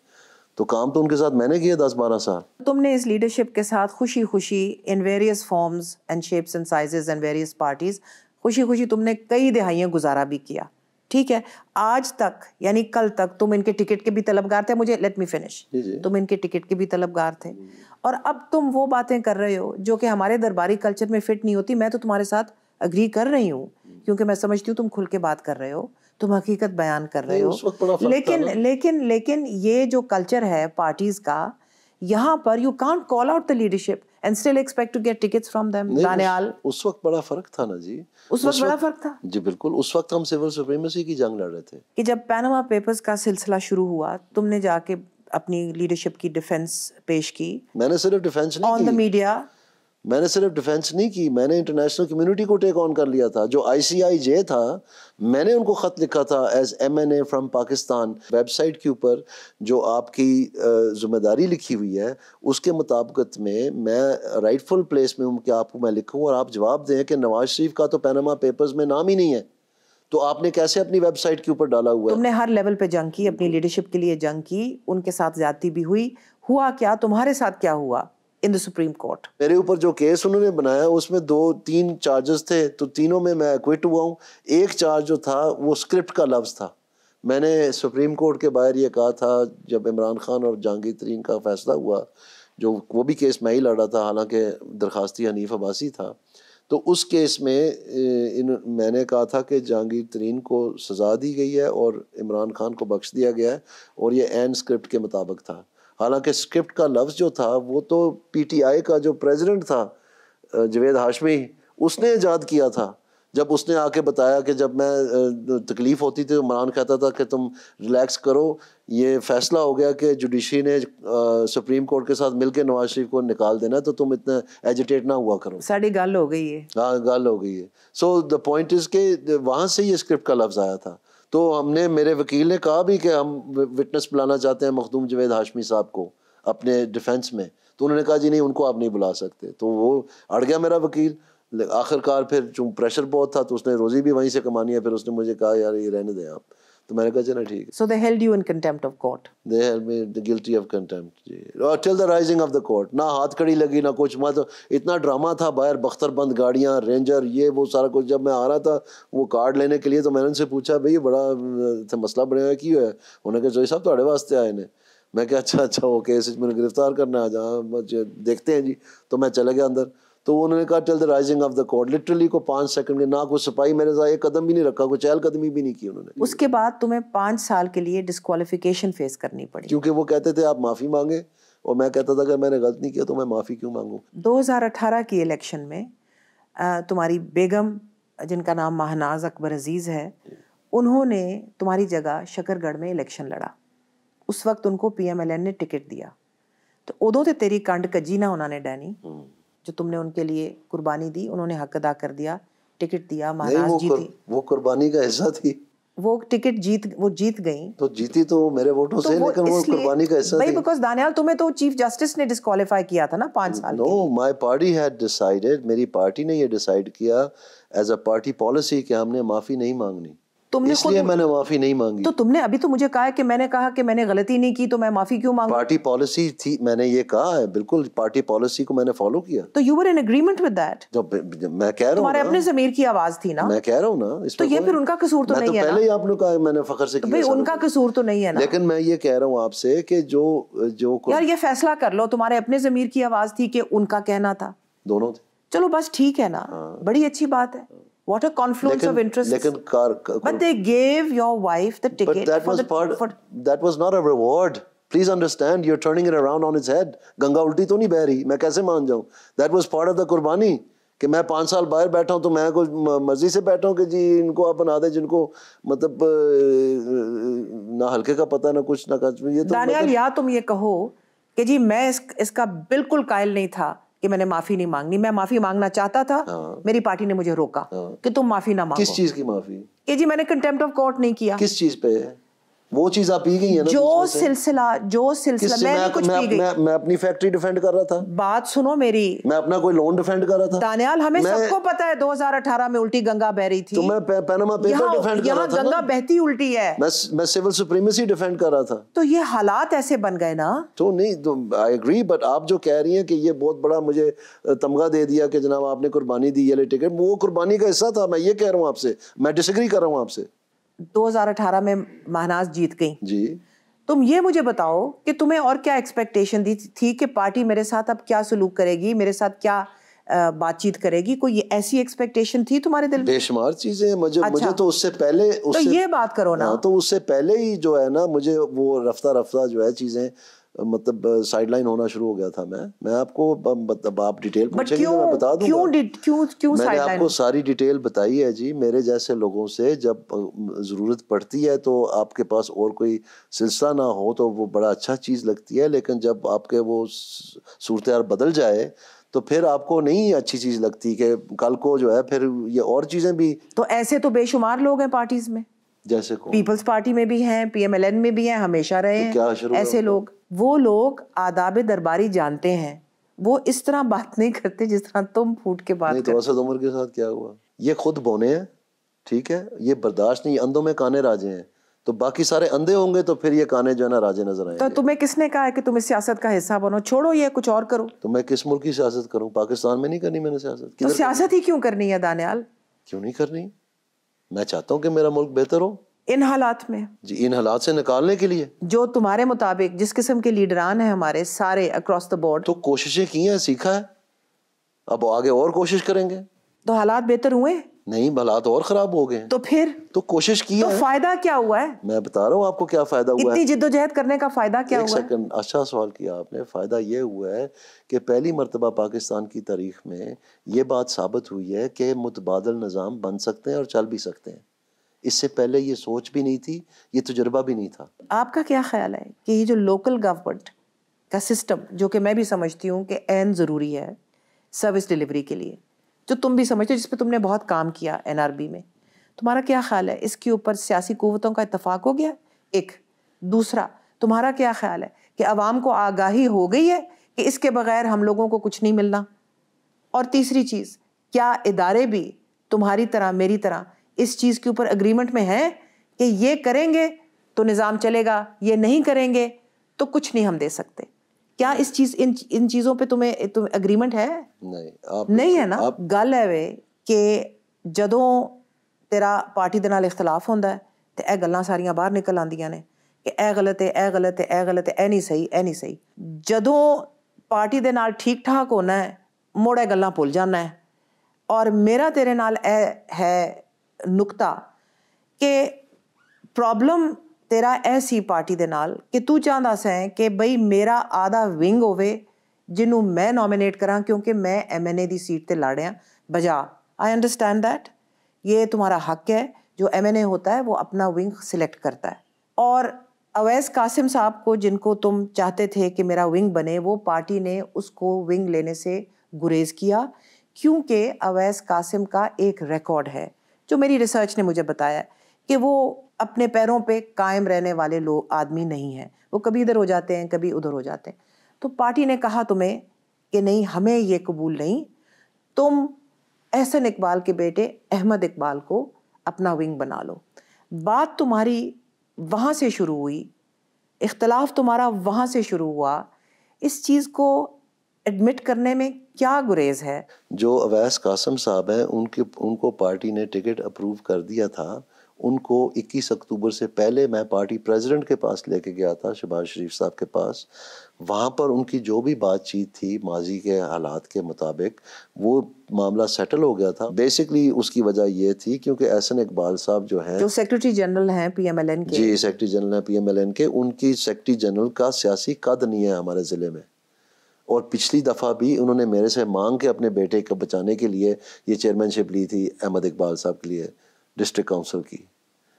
तो काम तो उनके साथ मैंने किया दस बारह साल। तुमने इस लीडरशिप के साथ खुशी खुशी in various forms and shapes and sizes and various parties खुशी खुशी तुमने कई दहाइयाँ गुजारा भी किया, ठीक है। आज तक यानी कल तक तुम इनके टिकट के भी तलबगार थे, मुझे लेट मी फिनिश, तुम इनके टिकट के भी तलबगार थे, और अब तुम वो बातें कर रहे हो जो कि हमारे दरबारी कल्चर में फिट नहीं होती। मैं तो तुम्हारे साथ अग्री कर रही हूँ क्योंकि मैं समझती हूँ तुम खुल के बात कर रहे हो, तुम हकीकत बयान कर रहे हो, लेकिन लेकिन लेकिन ये जो कल्चर है पार्टीज का, यहाँ पर you can't call out the leadership and still expect to get tickets from them. Daniyal, उस वक्त बड़ा फर्क था ना जी, उस वक्त बड़ा फर्क था जी, बिल्कुल। उस वक्त हम सिविल सुप्रीमेसी की जंग लड़ रहे थे कि जब पनामा पेपर्स का सिलसिला शुरू हुआ, तुमने जाके अपनी लीडरशिप की डिफेंस पेश की। मैंने सिर्फ डिफेंस नहीं की ऑन द मीडिया, मैंने सिर्फ डिफेंस नहीं की, मैंने इंटरनेशनल कम्युनिटी को टेक ऑन कर लिया था। जो आईसीआईजे था, मैंने उनको ख़त लिखा था as MNA from Pakistan. Website के ऊपर जो आपकी जिम्मेदारी लिखी हुई है उसके मुताबिक में मैं राइटफुल प्लेस में हूँ कि आपको मैं लिखूँ और आप जवाब दें कि नवाज शरीफ का तो पनामा पेपर्स में नाम ही नहीं है, तो आपने कैसे अपनी वेबसाइट के ऊपर डाला हुआ है। तुमने हर लेवल पे जंग की, अपनी लीडरशिप के लिए जंग की, उनके साथ ज्यादती भी हुई। हुआ क्या, तुम्हारे साथ क्या हुआ इन द सुप्रीम कोर्ट? मेरे ऊपर जो केस उन्होंने बनाया उसमें दो तीन चार्जेस थे, तो तीनों में मैं एक्विट हुआ हूँ। एक चार्ज जो था वो स्क्रिप्ट का लफ्ज़ था। मैंने सुप्रीम कोर्ट के बाहर ये कहा था जब इमरान खान और जहांगीर तरीन का फैसला हुआ, जो वो भी केस मैं ही लड़ रहा था, हालांकि दरखास्ती हनीफ अब्बासी था, तो उस केस में इन मैंने कहा था कि जहांगीर तरीन को सज़ा दी गई है और इमरान खान को बख्श दिया गया है, और ये एंड स्क्रिप्ट के मुताबिक था। हालांकि स्क्रिप्ट का लफ्ज़ जो था वो तो पीटीआई का जो प्रेसिडेंट था जवेद हाशमी, उसने ईजाद किया था। जब उसने आके बताया कि जब मैं तकलीफ़ होती थी तो इमरान कहता था कि तुम रिलैक्स करो, ये फैसला हो गया कि जुडिशरी ने सुप्रीम कोर्ट के साथ मिलकर नवाज शरीफ को निकाल देना है, तो तुम इतना एजिटेट ना हुआ करो। साड़ी गल हो गई है। हाँ, गल हो गई है। सो द पॉइंट इज़ के वहाँ से ये स्क्रिप्ट का लफ्ज़ आया था। तो हमने, मेरे वकील ने कहा भी कि हम विटनेस बुलाना चाहते हैं मखदूम जवेद हाशमी साहब को अपने डिफेंस में, तो उन्होंने कहा जी नहीं, उनको आप नहीं बुला सकते। तो वो अड़ गया मेरा वकील। आखिरकार फिर चूँ प्रेशर बहुत था तो उसने रोज़ी भी वहीं से कमानी है, फिर उसने मुझे कहा यार ये रहने दें आप, तो मैंने कहा चलो ठीक है। So they held you in contempt of court? They held me guilty of contempt जी, till the rising of the court. ना हाथ कड़ी लगी ना कुछ, मैं तो इतना ड्रामा था बाहर, बख्तरबंद गाड़ियाँ, रेंजर, ये वो सारा कुछ। जब मैं आ रहा था वो कार्ड लेने के लिए तो मैंने उनसे पूछा भाई बड़ा मसला बने की है, उन्होंने कहा जोई साहब थोड़े वास्ते आए ने। मैं क्या अच्छा अच्छा वो केस मैंने गिरफ्तार करना है, जहाँ देखते हैं जी। तो मैं चले गया अंदर, तो उन्होंने कहा till the rising of the court, literally को पाँच सेकंड के ना कोई सिपाही मेरे साथ, एक कदम भी नहीं रखा, कोई चहल कदमी भी नहीं की उन्होंने। उसके बाद तुम्हें पाँच साल के लिए डिस्क्वालिफिकेशन फेस करनी पड़ी, क्योंकि वो कहते थे आप माफ़ी मांगे और मैं कहता था अगर मैंने गलत नहीं किया तो मैं माफ़ी क्यों मांगूँ। दो हज़ार अठारह की इलेक्शन में तुम्हारी बेगम, जिनका नाम माहनाज अकबर अजीज़ है, उन्होंने तुम्हारी जगह शकरगढ़ में इलेक्शन लड़ा। उस वक्त उनको पी एम एल एन ने टिकट दिया, तो उदों तो तेरी कंड कज्जी ना उन्होंने डैनी, जो तुमने उनके लिए कुर्बानी दी, उन्होंने हक अदा कर दिया, टिकट दिया, महाराज जीती। कुर, वो कुर्बानी का हिस्सा थी, वो टिकट जीत, वो जीत गई तो जीती तो मेरे वोटों तो से, लेकिन वो कुर्बानी का हिस्सा थी। भाई बिकॉज़ दानियाल तुम्हें तो चीफ जस्टिस ने डिस्क्वालीफाई किया था ना पाँच साल। No, my party had decided, मेरी पार्टी ने ये डिसाइड किया एज अ पार्टी पॉलिसी कि हमने माफी नहीं मांगनी, तुमने इसलिए मैंने माफी नहीं मांगी। तो तुमने अभी तो मुझे कहा कि मैंने कहा कि मैंने गलती नहीं की तो मैं माफी क्यों मांगू? पार्टी पॉलिसी थी, मैंने ये कहा है, बिल्कुल पार्टी पॉलिसी को मैंने फॉलो किया। तो you were in agreement with that? जो मैं कह रहा हूं, तुम्हारे अपने ज़मीर की आवाज थी ना, मैं कह रहा हूं ना, तो ये फिर उनका कसूर तो नहीं है ना? पहले ही आपने कहा मैंने फखर से किया, उनका कसूर तो नहीं है ना। लेकिन मैं ये कह रहा हूँ आपसे कि जो जो यार ये फैसला कर लो, तुम्हारे अपने ज़मीर की आवाज थी कि उनका कहना था, दोनों थे, चलो बस ठीक है ना, बड़ी अच्छी बात है। What a confluence of interests. But they gave your wife the ticket. But that was part, that was not a reward. Please understand, you're turning it around on its head. Ganga ulti to nahi beh rahi, main kaise maan jaun? That was part of the qurbani. कि मैं पाँच साल बाहर बैठा हूँ तो मैं कुछ मर्जी से बैठा हूँ कि जी इनको आप बना दें जिनको मतलब ना हल्के का पता ना कुछ ना कुछ ये तो दानियाल मतलब... या तुम ये कहो कि जी मैं इस, इसका बिल्कुल कायल नहीं था कि मैंने माफ़ी नहीं मांगनी, मैं माफ़ी मांगना चाहता था, हाँ। मेरी पार्टी ने मुझे रोका, हाँ। कि तुम माफ़ी ना मांगो। किस चीज़ की माफ़ी? कि जी मैंने कंटेम्प्ट ऑफ कोर्ट नहीं किया। किस चीज़ पे? वो चीज़ आप पी गई है ना, जो सिलसिला जो सिलसिला मैं, मैं कुछ मैं, पी गई। मैं, मैं अपनी फैक्ट्री डिफेंड कर रहा था, बात सुनो मेरी, मैं अपना कोई लोन डिफेंड कर रहा था दानियाल, हमें सबको पता है दो हज़ार अठारह में उल्टी गंगा बह रही थी, तो मैं पनामा पेपर डिफेंड कर रहा था, गंगा बहती उल्टी है, मैं मैं सिविल सुप्रीमेसी डिफेंड कर रहा था, तो ये हालात ऐसे बन गए ना। तो नहीं, आई एग्री, बट आप जो कह रही है कि ये बहुत बड़ा मुझे तमगा दे दिया कि जनाब आपने कुर्बानी दी ये टिकट, वो कुर्बानी का हिस्सा था। मैं ये कह रहा हूँ आपसे, मैं डिसएग्री कर रहा हूँ आपसे। दो हज़ार अठारह में महानाज जीत गई जी, तुम ये मुझे बताओ कि तुम्हें और क्या एक्सपेक्टेशन दी थी कि पार्टी मेरे साथ अब क्या सलूक करेगी, मेरे साथ क्या बातचीत करेगी? कोई ऐसी एक्सपेक्टेशन थी तुम्हारे दिल में? बेशुमार चीजें हैं मुझे, अच्छा। मुझे तो उससे पहले उससे, तो ये बात करो ना, तो उससे पहले ही जो है ना मुझे वो रफ्ता रफ्ता जो है चीजें मतलब साइडलाइन होना शुरू हो गया था। मैं मैं आपको आप डिटेल पूछेंगे तो मैं बता दूंगा क्यों क्यों क्यों मैंने आपको सारी डिटेल बताई है जी। मेरे जैसे लोगों से जब ज़रूरत पड़ती है तो आपके पास और कोई सिलसिला ना हो तो वो बड़ा अच्छा चीज़ लगती है, लेकिन जब आपके वो सूरत हाल बदल जाए तो फिर आपको नहीं अच्छी चीज़ लगती कि कल को जो है फिर ये और चीज़ें भी। तो ऐसे तो बेशुमार लोग हैं पार्टीज़ में, जैसे पीपल्स पार्टी में भी हैं, पीएमएलएन में भी हैं, हमेशा रहे हैं। क्या ऐसे लोग? वो लोग आदाब दरबारी जानते हैं, वो इस तरह बात नहीं करते जिस तरह तुम फूट के बात करते। तो असद उमर के साथ क्या हुआ? ये खुद बोने हैं, ठीक है, ये बर्दाश्त नहीं, अंधों में काने राजे हैं, तो बाकी सारे अंधे होंगे तो फिर ये काने जो है ना राजे नजर आएंगे। तो तुम्हें किसने कहा है कि तुम इस सियासत का हिस्सा बनो, छोड़ो ये कुछ और करो? तो मैं किस मुल्क की सियासत करूँ? पाकिस्तान में नहीं करनी मैंने सियासत। तो सियासत ही क्यों करनी है दानियाल? क्यों नहीं करनी? मैं चाहता हूँ कि मेरा मुल्क बेहतर हो। इन हालात में जी, इन हालात से निकालने के लिए जो तुम्हारे मुताबिक जिस किस्म के लीडरान हैं हमारे सारे अक्रॉस द बोर्ड, तो कोशिशें की हैं, सीखा है, अब आगे और कोशिश करेंगे। तो हालात बेहतर हुए नहीं, हालात और खराब हो गए। तो फिर तो कोशिश की तो है, फायदा क्या हुआ है? मैं बता रहा हूँ आपको क्या फायदा हुआ है, इतनी जिद्दोजहद करने का फायदा क्या हुआ है? अच्छा सवाल किया आपने। फायदा ये हुआ है कि पहली मर्तबा पाकिस्तान की तारीख में ये बात साबित हुई है कि मुतबादल निज़ाम बन सकते हैं और चल भी सकते हैं। इससे पहले ये सोच भी नहीं थी, ये तजुर्बा भी नहीं था। आपका क्या ख्याल है कि ये जो लोकल गवर्नमेंट का सिस्टम, जो कि मैं भी समझती हूँ कि एन ज़रूरी है सर्विस डिलीवरी के लिए, जो तुम भी समझते हो, जिस पे तुमने बहुत काम किया एनआरबी में, तुम्हारा क्या ख्याल है इसके ऊपर? सियासी कुव्वतों का इत्तेफाक हो गया एक। दूसरा, तुम्हारा क्या ख्याल है कि आवाम को आगाही हो गई है कि इसके बगैर हम लोगों को कुछ नहीं मिलना? और तीसरी चीज़, क्या इदारे भी तुम्हारी तरह मेरी तरह इस चीज़ के ऊपर एग्रीमेंट में हैं कि ये करेंगे तो निज़ाम चलेगा, ये नहीं करेंगे तो कुछ नहीं हम दे सकते? क्या इस चीज़ इन इन चीज़ों पे तुम्हें तुम एग्रीमेंट है? नहीं, आप नहीं है ना। गल है वे कि जदों तेरा पार्टी दे नाल इख्तलाफ होंदा है तो यह गल्लां सारियां बाहर निकल आंदियां ने कि यह गलत है, यह गलत है, यह गलत है, यह नहीं सही, यह नहीं सही। जदों पार्टी दे नाल ठीक ठाक होना है मुड़ यह गल्लां भुल जाना है। और मेरा तेरे नाल यह है नुकता कि प्रॉब्लम तेरा ऐसी पार्टी दे नाल कि तू चाहता सैं कि बई मेरा आधा विंग होवे जिन्हों मैं नॉमिनेट करा क्योंकि मैं एम एन ए की सीट पर लड़ रहा बजा। आई अंडरस्टैंड दैट, ये तुम्हारा हक है, जो एम एन ए होता है वो अपना विंग सिलेक्ट करता है। और अवैस कासिम साहब को, जिनको तुम चाहते थे कि मेरा विंग बने, वो पार्टी ने उसको विंग लेने से गुरेज़ किया क्योंकि अवैस कासिम का एक रिकॉर्ड है जो मेरी रिसर्च ने मुझे बताया कि वो अपने पैरों पे कायम रहने वाले लोग आदमी नहीं हैं, वो कभी इधर हो जाते हैं कभी उधर हो जाते हैं। तो पार्टी ने कहा तुम्हें कि नहीं, हमें ये कबूल नहीं, तुम अहसन इकबाल के बेटे अहमद इकबाल को अपना विंग बना लो। बात तुम्हारी वहाँ से शुरू हुई, इख्तलाफ तुम्हारा वहाँ से शुरू हुआ। इस चीज़ को एडमिट करने में क्या गुरेज है? जो अवैस कासिम साहब हैं उनके उनको पार्टी ने टिकट अप्रूव कर दिया था, उनको इक्कीस अक्टूबर से पहले मैं पार्टी प्रेसिडेंट के पास लेके गया था, शहबाज शरीफ साहब के पास। वहाँ पर उनकी जो भी बातचीत थी माजी के हालात के मुताबिक वो मामला सेटल हो गया था। बेसिकली उसकी वजह ये थी क्योंकि अहसन इकबाल साहब जो हैं, जो सेक्रेटरी जनरल हैं पी एम एल एन के, जी सेक्रेटरी जनरल हैं पी एम एल एन के, उनकी सेक्रेटरी जनरल का सियासी कद नहीं है हमारे ज़िले में। और पिछली दफ़ा भी उन्होंने मेरे से मांग के अपने बेटे को बचाने के लिए ये चेयरमैनशिप ली थी अहमद इकबाल साहब के लिए डिस्ट्रिक्ट काउंसिल की।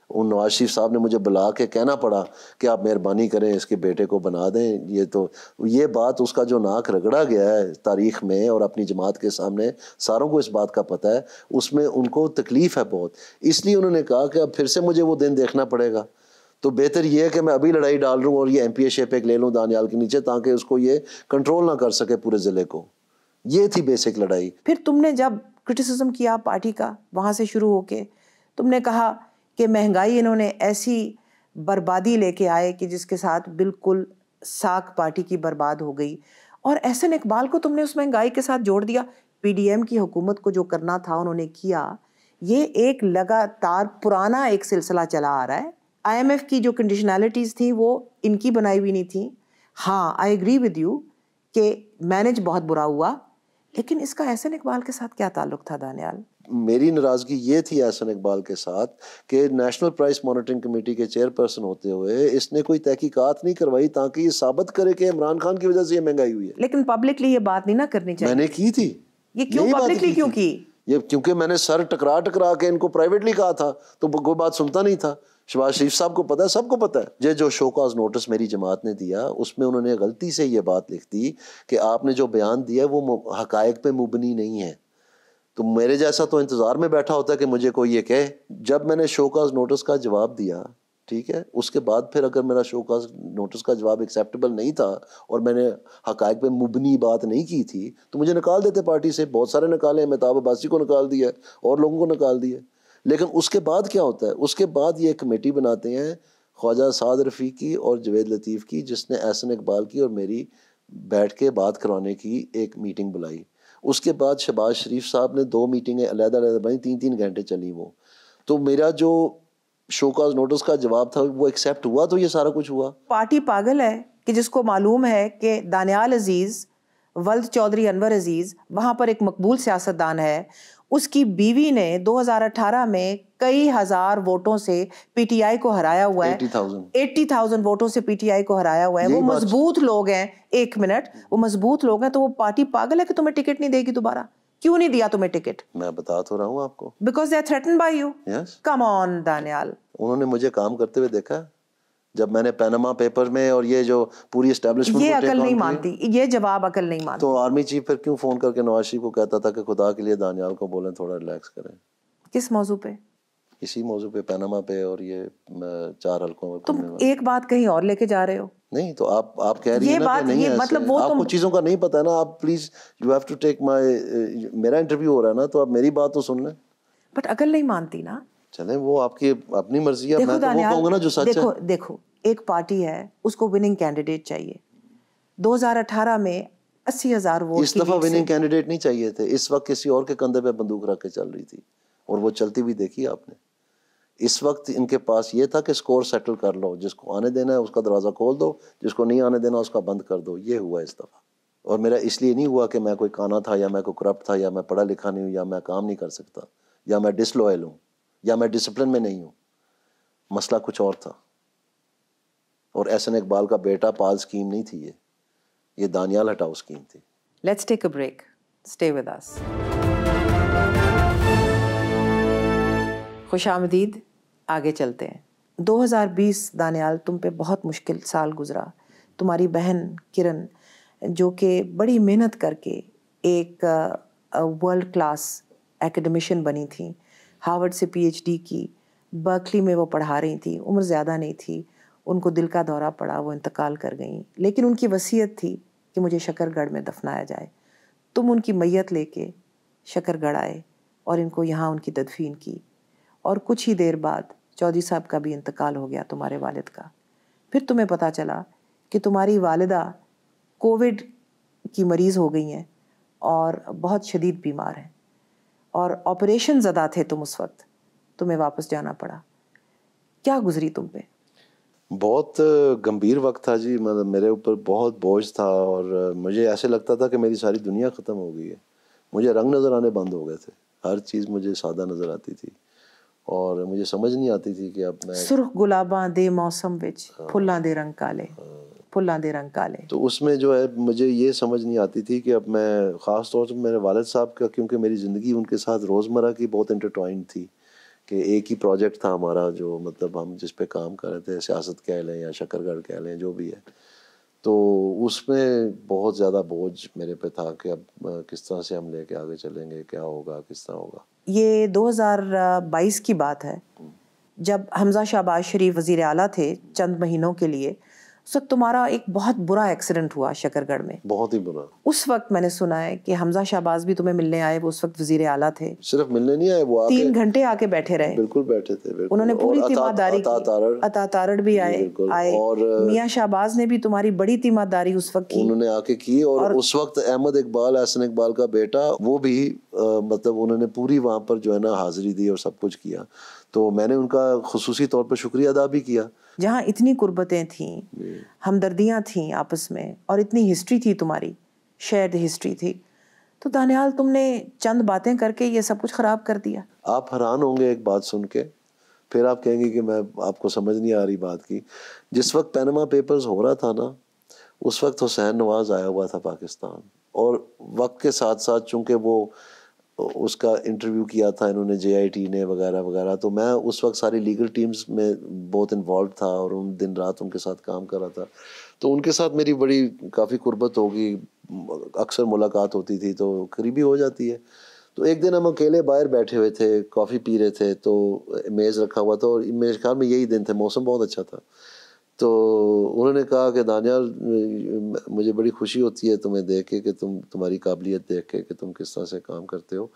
उन नवाज शरीफ साहब ने मुझे बुला के कहना पड़ा कि आप मेहरबानी करें इसके बेटे को बना दें। ये तो ये बात उसका जो नाक रगड़ा गया है तारीख में और अपनी जमात के सामने सारों को इस बात का पता है, उसमें उनको तकलीफ़ है बहुत। इसलिए उन्होंने कहा कि अब फिर से मुझे वो दिन देखना पड़ेगा, तो बेहतर ये है कि मैं अभी लड़ाई डाल लूँ और ये एम पी ए शेप एक ले लूँ दानियाल के नीचे, ताकि उसको ये कंट्रोल ना कर सके पूरे ज़िले को। ये थी बेसिक लड़ाई। फिर तुमने जब क्रिटिसिज्म किया पार्टी का, वहाँ से शुरू होके तुमने कहा कि महंगाई इन्होंने ऐसी बर्बादी लेके आए कि जिसके साथ बिल्कुल साख पार्टी की बर्बाद हो गई, और अहसन इकबाल को तुमने उस महंगाई के साथ जोड़ दिया। पीडीएम की हुकूमत को जो करना था उन्होंने किया। ये एक लगातार पुराना एक सिलसिला चला आ रहा है। आईएमएफ की जो कंडीशनैलिटीज़ थी वो इनकी बनाई हुई नहीं थी। हाँ, आई एग्री विद यू कि मैनेज बहुत बुरा हुआ, लेकिन इसका अहसन इकबाल के साथ क्या ताल्लुक था दानियाल? मेरी नाराज़गी ये थी अहसन इकबाल के साथ कि नेशनल प्राइस मॉनिटरिंग कमेटी के चेयरपर्सन होते हुए इसने कोई तहकीकात नहीं करवाई ताकि ये साबित करे कि इमरान खान की वजह से ये महंगाई हुई है। लेकिन पब्लिकली ये बात नहीं ना करनी चाहिए। मैंने की थी। ये क्यों पब्लिकली क्यों की? ये क्योंकि मैंने सर टकरा टकरा के इनको प्राइवेटली कहा था, तो कोई बात सुनता नहीं था। शहबाज शरीफ साहब को पता है, सबको पता है। ये जो शोकॉज नोटिस मेरी जमात ने दिया उसमें उन्होंने गलती से ये बात लिख दी कि आपने जो बयान दिया वो हकायक पे मुबनी नहीं है। तो मेरे जैसा तो इंतज़ार में बैठा होता है कि मुझे कोई ये कहे। जब मैंने शोकॉज नोटिस का जवाब दिया, ठीक है, उसके बाद फिर अगर मेरा शोकॉज नोटिस का जवाब एक्सेप्टेबल नहीं था और मैंने हकायक पे मुबनी बात नहीं की थी तो मुझे निकाल देते पार्टी से। बहुत सारे निकाले हैं, महताब अब्बासी को निकाल दिया और लोगों को निकाल दिया। लेकिन उसके बाद क्या होता है? उसके बाद ये कमेटी बनाते हैं ख्वाजा साद रफ़ी की और जवेद लतीफ़ की, जिसने अहसन इकबाल की और मेरी बैठ के बात करवाने की एक मीटिंग बुलाई। उसके बाद शहबाज शरीफ साहब ने दो मीटिंगें अलग अलग बनाई, तीन तीन घंटे चली वो। तो मेरा जो शोकॉज नोटिस का जवाब था वो एक्सेप्ट हुआ, तो ये सारा कुछ हुआ। पार्टी पागल है कि जिसको मालूम है कि दानियाल अजीज़ वल्द चौधरी अनवर अजीज़ वहाँ पर एक मकबूल सियासतदान है। उसकी बीवी ने दो हज़ार अठारह में कई हज़ार वोटों से पीटीआई को हराया हुआ है। अस्सी हज़ार वोटों से पीटीआई को हराया हुआ है। वो मजबूत लोग हैं। एक मिनट, वो मजबूत लोग हैं। तो वो पार्टी पागल है कि तुम्हें टिकट नहीं देगी दोबारा। क्यों नहीं दिया तुम्हें टिकट? मैं बता तो रहा हूँ आपको, because they are threatened by you. Come on Daniyal. उन्होंने मुझे काम करते हुए देखा जब मैंने पैनामा पेपर में, और ये जो पूरी एस्टेब्लिशमेंट, ये अकल नहीं मानती, ये जवाब अकल नहीं मानती। तो आर्मी चीफ फिर क्यों फोन करके नवाज शरीफ को कहता था कि खुदा के लिए दानियाल को बोलें थोड़ा रिलैक्स करें? किस मौजू पे? इसी मौजू पे, पैनामा पे, और ये चार हल्कों। तुम एक बात कहीं और लेके जा रहे हो। नहीं तो आप आप कह रही हैं ना कि नहीं, मतलब वो आपको चीज़ों का नहीं पता है ना। आप please, you have to take my, मेरा इंटरव्यू हो रहा है ना, तो आप मेरी बात तो सुन लें। बट अकल नहीं मानती ना। चले, वो आपकी अपनी मर्जी है। मैं तो वो कहूंगा ना जो सच है। देखो देखो, एक पार्टी है, उसको विनिंग कैंडिडेट चाहिए। दो हज़ार अठारह में अस्सी हज़ार वोट, इस दफा विनिंग कैंडिडेट नहीं चाहिए थे। इस वक्त किसी और के कंधे पे बंदूक रख के चल रही थी, और वो चलती भी देखी आपने। इस वक्त इनके पास ये था कि स्कोर सेटल कर लो, जिसको आने देना है उसका दरवाजा खोल दो, जिसको नहीं आने देना उसका बंद कर दो। ये हुआ इस दफा। और मेरा इसलिए नहीं हुआ कि मैं कोई काना था, या मैं कोई करप्ट था, या मैं पढ़ा लिखा नहीं हूँ, या मैं काम नहीं कर सकता, या मैं डिसलॉयल हूँ, या मैं डिसिप्लिन में नहीं हूँ। मसला कुछ और था। और अहसन इकबाल का बेटा पाल स्कीम नहीं थी ये, ये दानियाल हटाओ स्कीम थी। Let's take a break, stay with us. खुशामदीद, आगे चलते हैं। दो हज़ार बीस दानियाल, तुम पे बहुत मुश्किल साल गुजरा। तुम्हारी बहन किरण, जो कि बड़ी मेहनत करके एक वर्ल्ड क्लास एकेडमिशियन बनी थी, हार्वर्ड से पीएचडी की, बर्कली में वो पढ़ा रही थी, उम्र ज़्यादा नहीं थी, उनको दिल का दौरा पड़ा, वो इंतकाल कर गई। लेकिन उनकी वसीयत थी कि मुझे शकरगढ़ में दफनाया जाए। तुम उनकी मैयत लेके शकरगढ़ आए और इनको यहाँ उनकी तदफीन की, और कुछ ही देर बाद चौधरी साहब का भी इंतकाल हो गया, तुम्हारे वालिद का। फिर तुम्हें पता चला कि तुम्हारी वालिदा कोविड की मरीज़ हो गई हैं और बहुत शदीद बीमार हैं, और ऑपरेशन ज़दा थे तुम उस वक्त। तुम्हें वापस जाना पड़ा। क्या गुजरी तुम पे? बहुत गंभीर वक्त था जी, मतलब मेरे ऊपर बहुत बोझ था और मुझे ऐसे लगता था कि मेरी सारी दुनिया ख़त्म हो गई है। मुझे रंग नज़र आने बंद हो गए थे, हर चीज़ मुझे सादा नज़र आती थी और मुझे समझ नहीं आती थी कि अब मैं सुर्ख गुलाबां दे मौसम विच फुल्लां दे रंग काले फुल्लां दे रंग काले। तो उसमें जो है मुझे ये समझ नहीं आती थी कि अब मैं ख़ास तौर पर मेरे वालिद साहब का, क्योंकि मेरी ज़िंदगी उनके साथ रोज़मर्रा की बहुत इंटरटॉइंड थी कि एक ही प्रोजेक्ट था हमारा, जो मतलब हम जिस पे काम कर रहे थे, सियासत कह लें या शकरगढ़ कह लें, जो भी है। तो उसमें बहुत ज़्यादा बोझ मेरे पे था कि अब किस तरह से हम लेके आगे चलेंगे, क्या होगा, किस तरह होगा। ये दो हज़ार बाईस की बात है जब हमजा शहबाज शरीफ वज़ीर आला थे चंद महीनों के लिए। उस वक्त तुम्हारा एक बहुत बुरा एक्सीडेंट हुआ शकरगढ़ में, बहुत ही बुरा। उस वक्त मैंने सुना है कि हमजा शहबाज भी तुम्हें मिलने आए, वो उस वक्त वजीर आला थे। सिर्फ मिलने नहीं आए, वो आके तीन घंटे आके बैठे रहे। बिल्कुल बैठे थे, बिल्कुल। उन्होंने पूरी तीमारदारी की, अतातारड़ भी आए आए और मियाँ शहबाज ने भी तुम्हारी बड़ी तीमारदारी उस वक्त की, उन्होंने आके की। और उस वक्त अहमद इकबाल, अहसन इकबाल का बेटा, वो भी मतलब उन्होंने पूरी वहाँ पर जो है ना हाजिरी दी और सब कुछ किया। तो मैंने उनका खुसूसी तौर पर शुक्रिया अदा भी किया। जहाँ इतनी कुर्बतें थीं, हमदर्दियाँ थीं आपस में, और इतनी हिस्ट्री थी तुम्हारी, शेयर्ड हिस्ट्री थी, तो दानियाल तुमने चंद बातें करके ये सब कुछ ख़राब कर दिया। आप हैरान होंगे एक बात सुन के, फिर आप कहेंगे कि मैं आपको समझ नहीं आ रही बात की। जिस वक्त पैनामा पेपर्स हो रहा था ना, उस वक्त हुसैन नवाज़ आया हुआ था पाकिस्तान, और वक्त के साथ साथ चूँकि वो उसका इंटरव्यू किया था इन्होंने जे आई टी ने वगैरह वगैरह, तो मैं उस वक्त सारी लीगल टीम्स में बहुत इन्वॉल्व था और उन दिन रात उनके साथ काम कर रहा था। तो उनके साथ मेरी बड़ी काफ़ी कुर्बत होगी, अक्सर मुलाकात होती थी तो करीबी हो जाती है। तो एक दिन हम अकेले बाहर बैठे हुए थे, कॉफ़ी पी रहे थे, तो मेज़ रखा हुआ था और मेरे ख्याल में यही दिन थे, मौसम बहुत अच्छा था। तो उन्होंने कहा कि दानियाल, मुझे बड़ी खुशी होती है तुम्हें देख के, कि तुम तुम्हारी काबिलियत देख के कि तुम किस तरह से काम करते हो,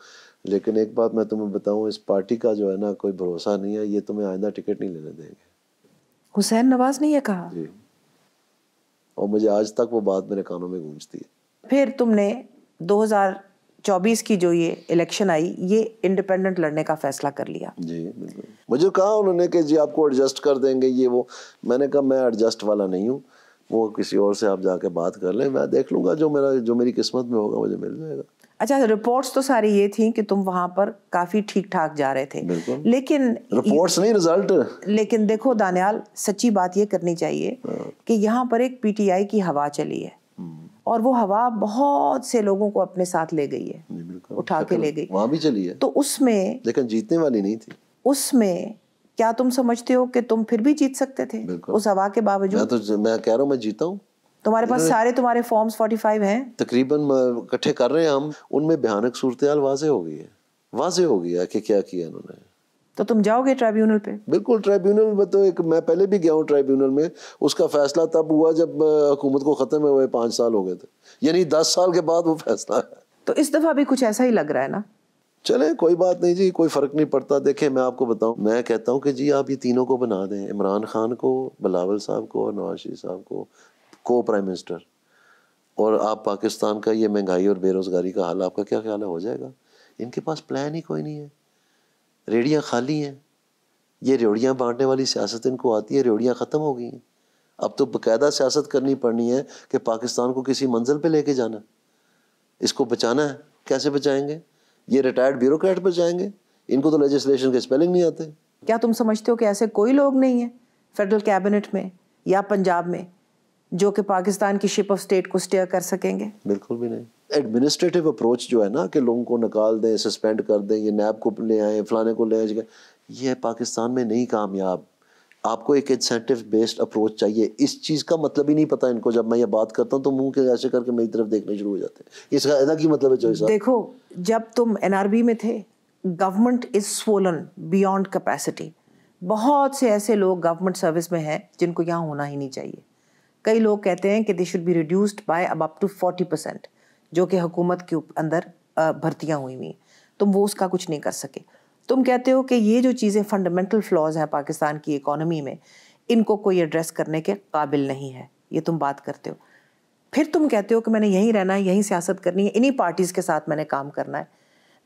लेकिन एक बात मैं तुम्हें बताऊं, इस पार्टी का जो है ना कोई भरोसा नहीं है, ये तुम्हें आइंदा टिकट नहीं लेने देंगे। हुसैन नवाज़ ने यह कहा जी, और मुझे आज तक वो बात मेरे कानों में गूंजती है। फिर तुमने दो हज़ार चौबीस की जो ये इलेक्शन आई, ये इंडिपेंडेंट लड़ने का फैसला कर लिया जी। बिल्कुल, मुझे कहा उन्होंने कि जी आपको एडजस्ट कर देंगे ये वो, मैंने कहा मैं एडजस्ट वाला नहीं हूँ, वो किसी और से आप जाके बात कर लें, मैं देख लूँगा, जो मेरा जो मेरी किस्मत में होगा मुझे मिल जाएगा। अच्छा, रिपोर्ट्स तो सारी ये थी कि तुम वहाँ पर काफ़ी ठीक ठाक जा रहे थे, लेकिन रिपोर्ट्स नहीं, रिजल्ट। लेकिन देखो दानियाल, सच्ची बात ये करनी चाहिए कि यहाँ पर एक पी टी आई की हवा चली है और वो हवा बहुत से लोगों को अपने साथ ले गई है, उठा के ले गई, वहाँ भी चली है। तो उसमें लेकिन जीतने वाली नहीं थी। उसमें क्या तुम समझते हो कि तुम फिर भी जीत सकते थे उस हवा के बावजूद? मैं तो मैं कह रहा हूँ मैं जीता हूँ। तुम्हारे पास सारे तुम्हारे फॉर्म्स पैंतालीस हैं तकरीबन, इकट्ठे कर रहे हैं हम, उनमें भयानक सूरत-ए-हाल वाज़े हो गई है, वाज़े हो गया कि क्या किया इन्होंने। तो तुम जाओगे ट्राइब्यूनल पे? बिल्कुल, ट्राइब्यूनल में तो एक मैं पहले भी गया हूँ ट्राइब्यूनल में। उसका फैसला तब हुआ जब हुकूमत को ख़त्म हुए पाँच साल हो गए थे, यानी दस साल के बाद वो फैसला है। तो इस दफ़ा भी कुछ ऐसा ही लग रहा है ना? चले, कोई बात नहीं जी, कोई फ़र्क नहीं पड़ता। देखें मैं आपको बताऊँ, मैं कहता हूँ कि जी आप ये तीनों को बना दें, इमरान खान को, बिलावल साहब को और नवाज शरीफ साहब को को प्राइम मिनिस्टर, और आप पाकिस्तान का ये महंगाई और बेरोज़गारी का हाल, आपका क्या ख्याल है हो जाएगा? इनके पास प्लान ही कोई नहीं है, रेड़ियाँ खाली हैं। ये रेवड़ियाँ बांटने वाली सियासत इनको आती है, रेवड़ियाँ ख़त्म हो गई हैं। अब तो बाकायदा सियासत करनी पड़नी है कि पाकिस्तान को किसी मंजिल पे लेके जाना, इसको बचाना है। कैसे बचाएंगे? ये रिटायर्ड ब्यूरोक्रेट बचाएंगे? इनको तो लेजिस्लेशन के स्पेलिंग नहीं आते। क्या तुम समझते हो कि ऐसे कोई लोग नहीं हैं फेडरल कैबिनेट में या पंजाब में जो कि पाकिस्तान की शिप ऑफ स्टेट को स्टेयर कर सकेंगे? बिल्कुल भी नहीं। एडमिनिस्ट्रेटिव अप्रोच जो है ना कि लोगों को निकाल दें, सस्पेंड कर दें, ये नैब को ले आए, फलाने को ले आए, ये पाकिस्तान में नहीं कामयाब। आपको एक इंसेंटिव बेस्ड अप्रोच चाहिए। इस चीज़ का मतलब ही नहीं पता इनको। जब मैं ये बात करता हूँ तो मुंह के ऐसे करके मेरी तरफ देखने शुरू हो जाते हैं, इसका अलग ही मतलब है। जो देखो, जब तुम एन आर बी में थे, government is swollen beyond capacity. बहुत से ऐसे लोग गवर्नमेंट सर्विस में हैं जिनको यहाँ होना ही नहीं चाहिए। कई लोग कहते हैं कि they should be reduced by up to forty percent, जो कि हुकूमत के अंदर भर्तियां हुई हुई हैं। तुम वो उसका कुछ नहीं कर सके। तुम कहते हो कि ये जो चीज़ें फंडामेंटल फ्लॉज हैं पाकिस्तान की इकोनॉमी में, इनको कोई एड्रेस करने के काबिल नहीं है, ये तुम बात करते हो। फिर तुम कहते हो कि मैंने यहीं रहना है, यहीं सियासत करनी है, इन्हीं पार्टीज़ के साथ मैंने काम करना है।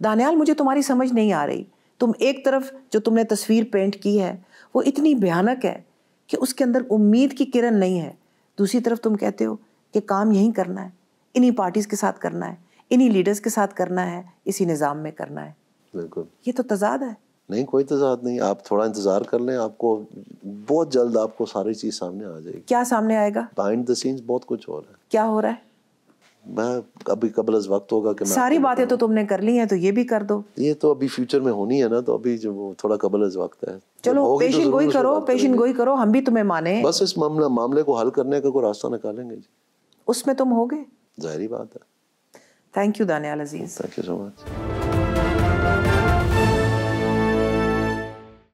दानियाल, मुझे तुम्हारी समझ नहीं आ रही। तुम एक तरफ जो तुमने तस्वीर पेंट की है वो इतनी भयानक है कि उसके अंदर उम्मीद की किरण नहीं है, दूसरी तरफ तुम कहते हो कि काम यहीं करना है, इन्हीं पार्टीज़ के साथ करना है, इन्हीं लीडर्स के साथ करना है, इसी निज़ाम में करना है। बिल्कुल, ये तो तजाद है। नहीं, कोई तजाद नहीं, आप थोड़ा इंतज़ार कर लें, आपको बहुत जल्द आपको सारी चीज़ सामने आ जाएगी। क्या सामने आएगा? बिहाइंड द सीन्स बहुत कुछ हो रहा है। क्या हो रहा है? मैं अभी कबल अज वक्त होगा कि मैं सारी बातें तो तुमने कर ली हैं, तो ये भी कर दो। ये तो अभी फ्यूचर में होनी है ना, तो अभी जो थोड़ा कबल अज वक्त है। चलो पेशिन गोई करो, पेशिन गोई करो, हम भी तुम्हें माने, बस इस मामला मामले को हल करने का कोई रास्ता निकालेंगे जी, उसमें तुम होगे, जाहिर बात है। Thank you Daniyal Aziz, thank you so much.